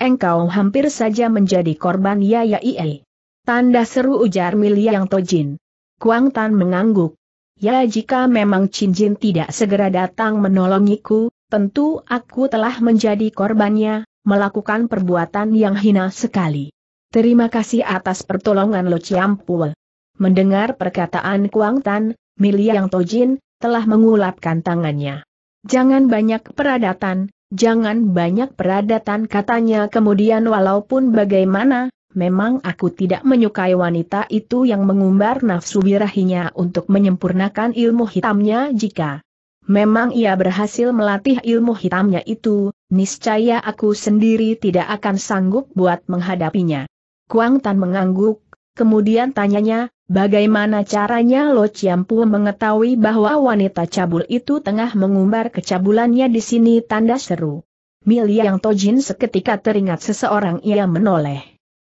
Engkau hampir saja menjadi korban Yaya Ie. Tanda seru, ujar Milia yang Tojin. Kuang Tan mengangguk. Ya, jika memang Chin Jin tidak segera datang menolongiku, tentu aku telah menjadi korbannya, melakukan perbuatan yang hina sekali. Terima kasih atas pertolongan Lo Ciampul. Mendengar perkataan Kuang Tan, Milia yang Tojin telah mengulapkan tangannya. Jangan banyak peradatan, jangan banyak peradatan, katanya kemudian, walaupun bagaimana, memang aku tidak menyukai wanita itu yang mengumbar nafsu birahinya untuk menyempurnakan ilmu hitamnya. Jika memang ia berhasil melatih ilmu hitamnya itu, niscaya aku sendiri tidak akan sanggup buat menghadapinya. Kuang Tan mengangguk, kemudian tanyanya, bagaimana caranya Lo Ciampu mengetahui bahwa wanita cabul itu tengah mengumbar kecabulannya di sini? Tanda seru. Milia yang Tojin seketika teringat seseorang, ia menoleh.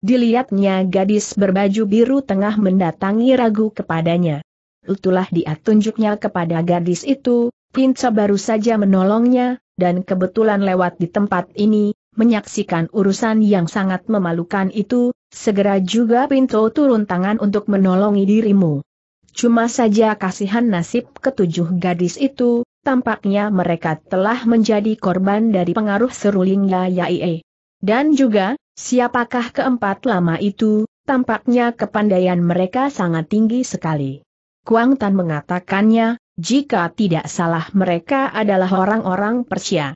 Dilihatnya gadis berbaju biru tengah mendatangi ragu kepadanya. Itulah dia tunjuknya kepada gadis itu, Pinca baru saja menolongnya, dan kebetulan lewat di tempat ini, menyaksikan urusan yang sangat memalukan itu, segera juga Pinto turun tangan untuk menolongi dirimu. Cuma saja kasihan nasib ketujuh gadis itu, tampaknya mereka telah menjadi korban dari pengaruh seruling Yaya Ie. Dan juga, siapakah keempat lama itu, tampaknya kepandaian mereka sangat tinggi sekali. Kuang Tan mengatakannya, jika tidak salah mereka adalah orang-orang Persia.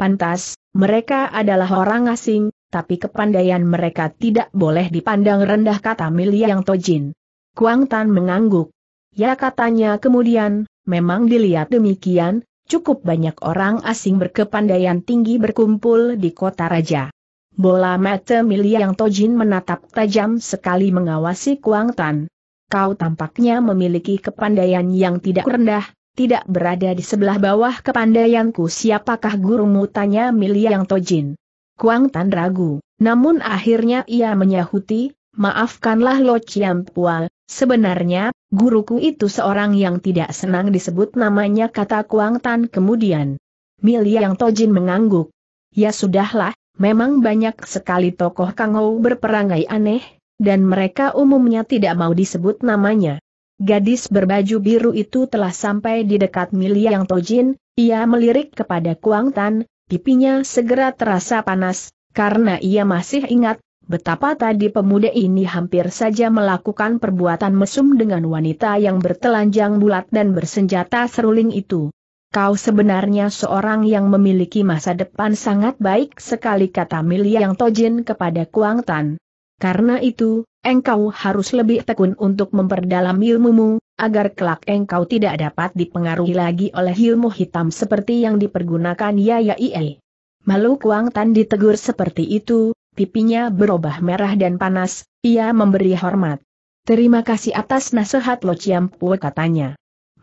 Pantas, mereka adalah orang asing, tapi kepandaian mereka tidak boleh dipandang rendah, kata Milia yang tojin. Kuang Tan mengangguk. Ya, katanya kemudian, memang dilihat demikian, cukup banyak orang asing berkepandaian tinggi berkumpul di kota raja. Bola mata Milia yang tojin menatap tajam sekali mengawasi Kuang Tan. Kau tampaknya memiliki kepandaian yang tidak rendah, tidak berada di sebelah bawah kepandaianku. Siapakah gurumu? Tanya Milia yang tojin. Kuang Tan ragu, namun akhirnya ia menyahuti, maafkanlah Lo Chiam Pual, sebenarnya, guruku itu seorang yang tidak senang disebut namanya, kata Kuang Tan kemudian. Milia yang tojin mengangguk. Ya sudahlah, memang banyak sekali tokoh Kango berperangai aneh, dan mereka umumnya tidak mau disebut namanya. Gadis berbaju biru itu telah sampai di dekat Milia yang tojin, ia melirik kepada Kuang Tan, pipinya segera terasa panas, karena ia masih ingat, betapa tadi pemuda ini hampir saja melakukan perbuatan mesum dengan wanita yang bertelanjang bulat dan bersenjata seruling itu. Kau sebenarnya seorang yang memiliki masa depan sangat baik sekali, kata Milia yang tojin kepada Kuang Tan. Karena itu, engkau harus lebih tekun untuk memperdalam ilmumu, agar kelak engkau tidak dapat dipengaruhi lagi oleh ilmu hitam seperti yang dipergunakan Yaya Ie. Malu Kuang Tan ditegur seperti itu, pipinya berubah merah dan panas, ia memberi hormat. Terima kasih atas nasihat Lo Chiam Pual, katanya.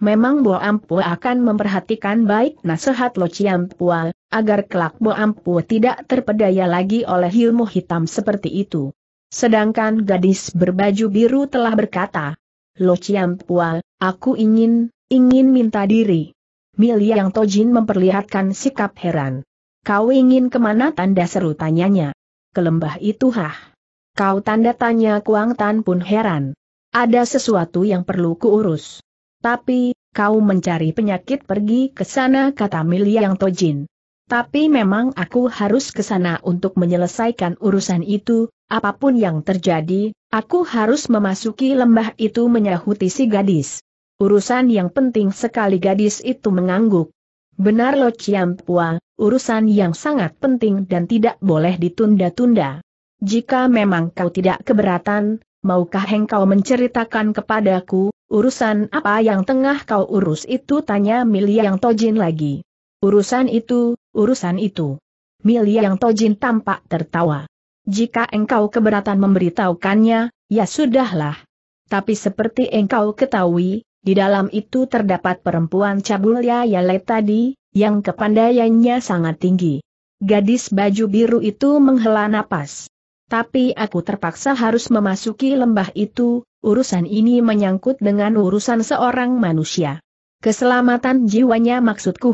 Memang Bo Ampua akan memperhatikan baik nasihat Lo Chiam Pual, agar kelak Bo Ampua tidak terpedaya lagi oleh ilmu hitam seperti itu. Sedangkan gadis berbaju biru telah berkata, Lo Chiam Pual, aku ingin minta diri. Milia yang tojin memperlihatkan sikap heran. Kau ingin kemana? Tanda seru tanyanya. Ke lembah itu, hah? Kau? Tanda tanya Kuang Tan pun heran. Ada sesuatu yang perlu kuurus. Tapi, kau mencari penyakit pergi ke sana, kata Milia yang tojin. Tapi memang aku harus ke sana untuk menyelesaikan urusan itu. Apapun yang terjadi, aku harus memasuki lembah itu, menyahuti si gadis. Urusan yang penting sekali, gadis itu mengangguk. Benar Lo Chiam Pual, urusan yang sangat penting dan tidak boleh ditunda-tunda. Jika memang kau tidak keberatan, maukah engkau menceritakan kepadaku, urusan apa yang tengah kau urus itu? Tanya Milia yang tojin lagi. Urusan itu. Milia yang tojin tampak tertawa. Jika engkau keberatan memberitahukannya, ya sudahlah. Tapi seperti engkau ketahui, di dalam itu terdapat perempuan cabul Yayale tadi, yang kepandaiannya sangat tinggi. Gadis baju biru itu menghela napas. Tapi aku terpaksa harus memasuki lembah itu, urusan ini menyangkut dengan urusan seorang manusia. Keselamatan jiwanya maksudku.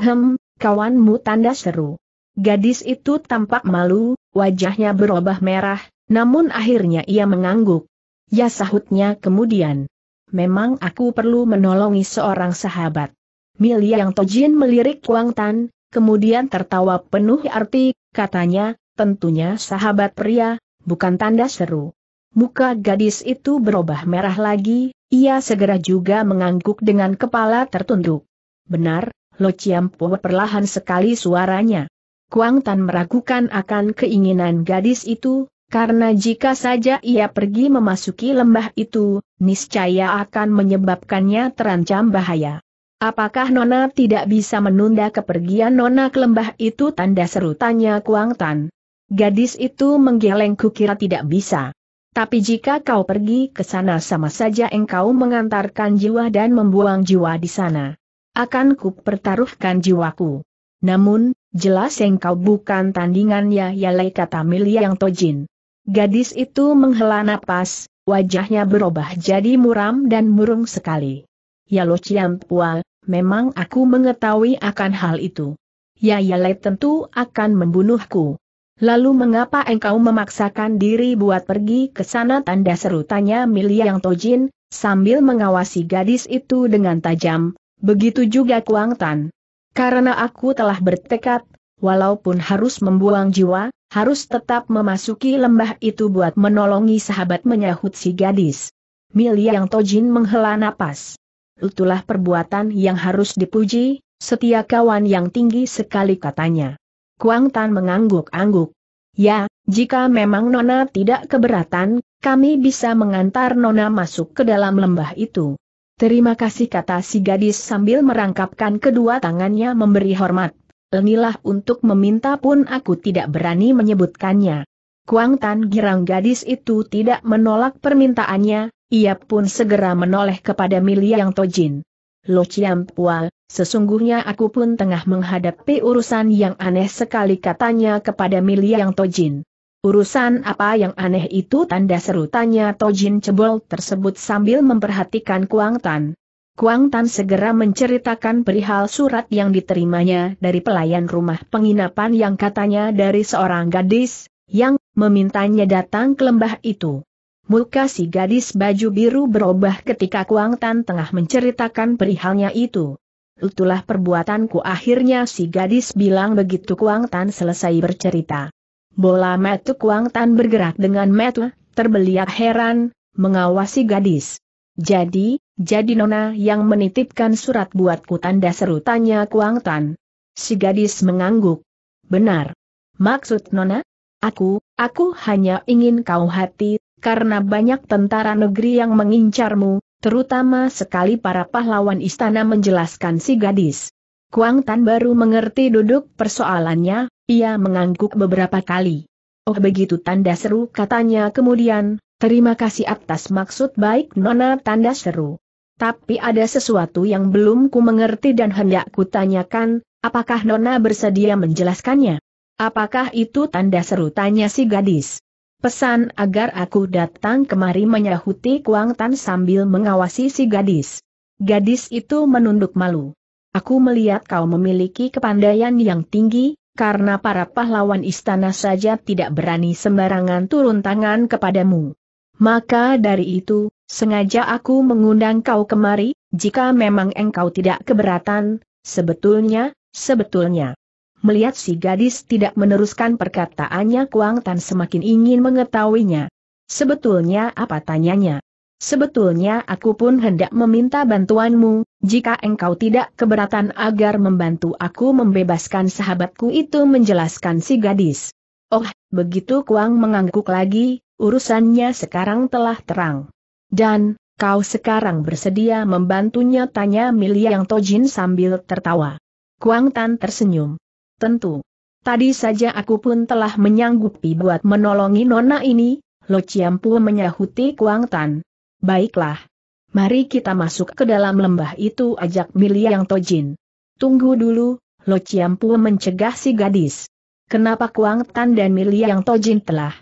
Kawanmu? Tanda seru. Gadis itu tampak malu, wajahnya berubah merah, namun akhirnya ia mengangguk. Ya, sahutnya kemudian. Memang aku perlu menolongi seorang sahabat. Milia yang tojin melirik Kuang Tan, kemudian tertawa penuh arti, katanya, tentunya sahabat pria, bukan? Tanda seru. Muka gadis itu berubah merah lagi, ia segera juga mengangguk dengan kepala tertunduk. Benar, Lo Chiam Pual, perlahan sekali suaranya. Kuang Tan meragukan akan keinginan gadis itu, karena jika saja ia pergi memasuki lembah itu, niscaya akan menyebabkannya terancam bahaya. Apakah Nona tidak bisa menunda kepergian Nona ke lembah itu? Tanda seru tanya Kuang Tan. Gadis itu menggeleng. Kukira tidak bisa. Tapi jika kau pergi ke sana, sama saja engkau mengantarkan jiwa dan membuang jiwa di sana. Akan ku pertaruhkan jiwaku. Namun, jelas engkau bukan tandingannya, Yale, kata Milia yang tojin. Gadis itu menghela napas, wajahnya berubah jadi muram dan murung sekali. Ya Lo Ciam Pua, memang aku mengetahui akan hal itu. Yaya Ie tentu akan membunuhku. Lalu mengapa engkau memaksakan diri buat pergi ke sana? Tanda seru tanya Milia yang Tojin, sambil mengawasi gadis itu dengan tajam, begitu juga Kuang Tan. Karena aku telah bertekad, walaupun harus membuang jiwa, harus tetap memasuki lembah itu buat menolongi sahabat, menyahut si gadis. Milia yang Tojin menghela napas. Itulah perbuatan yang harus dipuji, setia kawan yang tinggi sekali katanya. Kuang Tan mengangguk-angguk. Ya, jika memang Nona tidak keberatan, kami bisa mengantar Nona masuk ke dalam lembah itu. Terima kasih kata si gadis sambil merangkapkan kedua tangannya memberi hormat. Inilah untuk meminta pun aku tidak berani menyebutkannya. Kuang Tan girang gadis itu tidak menolak permintaannya. Ia pun segera menoleh kepada Milia yang Tojin. Lo Ciam Pua, sesungguhnya aku pun tengah menghadapi urusan yang aneh sekali katanya kepada Milia yang Tojin. Urusan apa yang aneh itu tanda seru tanya Tojin cebol tersebut sambil memperhatikan Kuang Tan. Kuang Tan segera menceritakan perihal surat yang diterimanya dari pelayan rumah penginapan yang katanya dari seorang gadis, yang memintanya datang ke lembah itu. Muka si gadis baju biru berubah ketika Kuang Tan tengah menceritakan perihalnya itu. Itulah perbuatanku akhirnya si gadis bilang begitu Kuang Tan selesai bercerita. Bola mata Kuang Tan bergerak dengan mata, terbeliak heran, mengawasi gadis. Jadi Nona yang menitipkan surat buatku tanda seru tanya Kuang Tan. Si gadis mengangguk. Benar. Maksud Nona? Aku hanya ingin kau hati. Karena banyak tentara negeri yang mengincarmu, terutama sekali para pahlawan istana menjelaskan si gadis. Kuang Tan baru mengerti duduk persoalannya, ia mengangguk beberapa kali. Oh begitu tanda seru katanya kemudian, terima kasih atas maksud baik Nona tanda seru. Tapi ada sesuatu yang belum ku mengerti dan hendak ku tanyakan, apakah Nona bersedia menjelaskannya? Apakah itu tanda seru tanya si gadis? Pesan agar aku datang kemari menyahuti Kuang Tan sambil mengawasi si gadis. Gadis itu menunduk malu. Aku melihat kau memiliki kepandaian yang tinggi, karena para pahlawan istana saja tidak berani sembarangan turun tangan kepadamu. Maka dari itu, sengaja aku mengundang kau kemari, jika memang engkau tidak keberatan, sebetulnya. Melihat si gadis tidak meneruskan perkataannya Kuang Tan semakin ingin mengetahuinya. Sebetulnya apa tanyanya? Sebetulnya aku pun hendak meminta bantuanmu, jika engkau tidak keberatan agar membantu aku membebaskan sahabatku itu menjelaskan si gadis. Oh, begitu Kuang mengangguk lagi, urusannya sekarang telah terang. Dan, kau sekarang bersedia membantunya tanya Milia yang Tojin sambil tertawa. Kuang Tan tersenyum. Tentu. Tadi saja aku pun telah menyanggupi buat menolongi Nona ini, Lo Ciam Pua menyahuti Kuang Tan. Baiklah. Mari kita masuk ke dalam lembah itu ajak Milia yang Tojin. Tunggu dulu, Lo Ciam Pua mencegah si gadis. Kenapa Kuang Tan dan Milia yang Tojin telah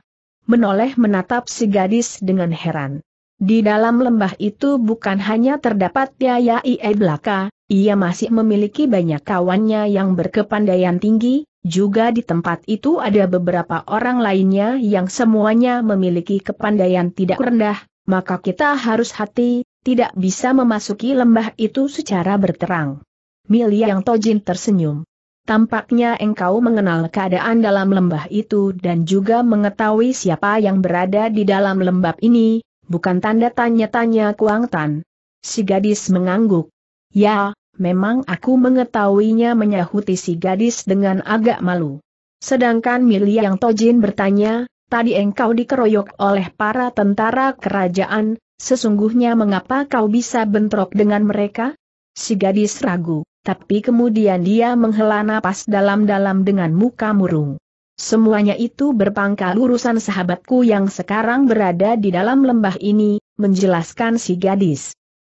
menoleh menatap si gadis dengan heran. Di dalam lembah itu bukan hanya terdapat Yaya Ie belaka, ia masih memiliki banyak kawannya yang berkepandaian tinggi, juga di tempat itu ada beberapa orang lainnya yang semuanya memiliki kepandaian tidak rendah, maka kita harus hati, tidak bisa memasuki lembah itu secara berterang. Milia yang Tojin tersenyum. Tampaknya engkau mengenal keadaan dalam lembah itu dan juga mengetahui siapa yang berada di dalam lembah ini, bukan tanda tanya-tanya Kuang Tan. Si gadis mengangguk. Ya. Memang aku mengetahuinya menyahuti si gadis dengan agak malu. Sedangkan Milia yang Tojin bertanya, tadi engkau dikeroyok oleh para tentara kerajaan, sesungguhnya mengapa kau bisa bentrok dengan mereka? Si gadis ragu, tapi kemudian dia menghela napas dalam-dalam dengan muka murung. Semuanya itu berpangkal urusan sahabatku yang sekarang berada di dalam lembah ini, menjelaskan si gadis.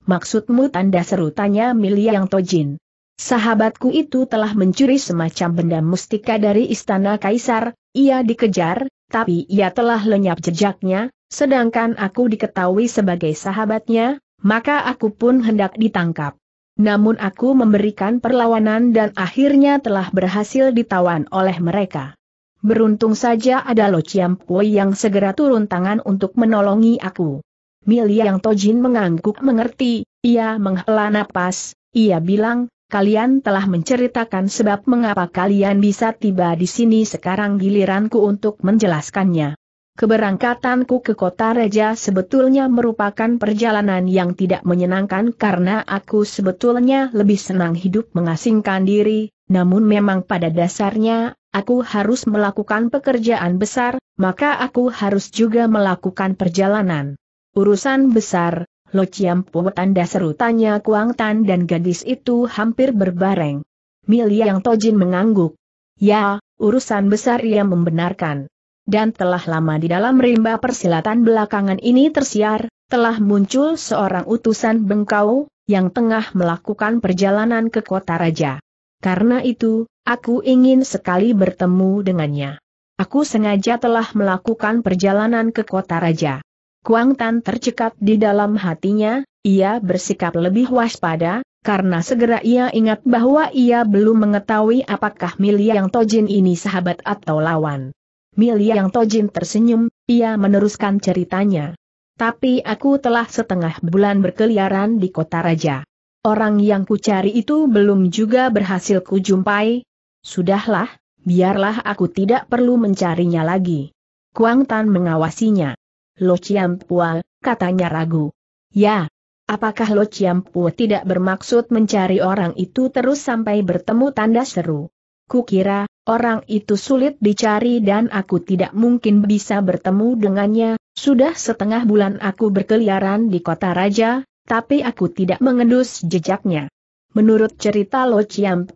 Maksudmu tanda seru tanya Milia yang Tojin. Sahabatku itu telah mencuri semacam benda mustika dari istana kaisar, ia dikejar, tapi ia telah lenyap jejaknya, sedangkan aku diketahui sebagai sahabatnya, maka aku pun hendak ditangkap. Namun aku memberikan perlawanan dan akhirnya telah berhasil ditawan oleh mereka. Beruntung saja ada Lo Chiam Pui yang segera turun tangan untuk menolongi aku. Milia yang Tojin mengangguk mengerti, ia menghela napas, ia bilang, kalian telah menceritakan sebab mengapa kalian bisa tiba di sini, sekarang giliranku untuk menjelaskannya. Keberangkatanku ke kota raja sebetulnya merupakan perjalanan yang tidak menyenangkan karena aku sebetulnya lebih senang hidup mengasingkan diri, namun memang pada dasarnya, aku harus melakukan pekerjaan besar, maka aku harus juga melakukan perjalanan. Urusan besar, Lo Chiam Pui, tanda seru tanya Kuang Tan dan gadis itu hampir berbareng. Milia yang Tojin mengangguk. Ya, urusan besar, ia membenarkan. Dan telah lama di dalam rimba persilatan belakangan ini tersiar, telah muncul seorang utusan Bengkau, yang tengah melakukan perjalanan ke kota raja. Karena itu, aku ingin sekali bertemu dengannya. Aku sengaja telah melakukan perjalanan ke kota raja. Kuang Tan tercekat di dalam hatinya, ia bersikap lebih waspada, karena segera ia ingat bahwa ia belum mengetahui apakah Milia yang Tojin ini sahabat atau lawan. Milia yang Tojin tersenyum, ia meneruskan ceritanya. Tapi aku telah setengah bulan berkeliaran di kota raja. Orang yang kucari itu belum juga berhasil kujumpai. Sudahlah, biarlah aku tidak perlu mencarinya lagi. Kuang Tan mengawasinya. Lo Chiam Pui, katanya ragu. Ya, apakah Lo Chiam Pui tidak bermaksud mencari orang itu terus sampai bertemu, tanda seru? Kukira, orang itu sulit dicari dan aku tidak mungkin bisa bertemu dengannya. Sudah setengah bulan aku berkeliaran di kota raja, tapi aku tidak mengendus jejaknya. Menurut cerita Lo Chiam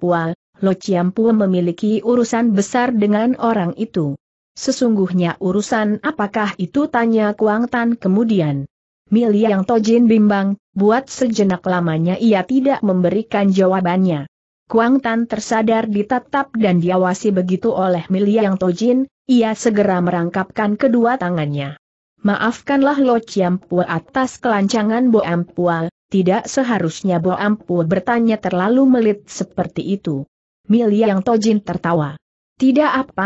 Pui memiliki urusan besar dengan orang itu. Sesungguhnya urusan apakah itu, tanya Kuang Tan kemudian. Milia yang Tojin bimbang, buat sejenak lamanya ia tidak memberikan jawabannya. Kuang Tan tersadar ditatap dan diawasi begitu oleh Milia yang Tojin, ia segera merangkapkan kedua tangannya. Maafkanlah Lo Chiam Pui atas kelancangan Boam Pui, tidak seharusnya Boam Pui bertanya terlalu melit seperti itu. Milia yang Tojin tertawa. Tidak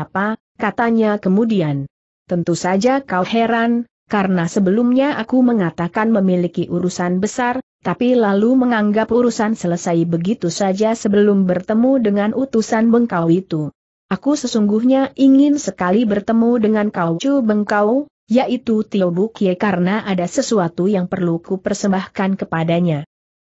apa," katanya kemudian. "Tentu saja kau heran, karena sebelumnya aku mengatakan memiliki urusan besar, tapi lalu menganggap urusan selesai begitu saja sebelum bertemu dengan utusan Bengkau itu. Aku sesungguhnya ingin sekali bertemu dengan Kau Cu Bengkau, yaitu Tiobukye, karena ada sesuatu yang perlu ku persembahkan kepadanya.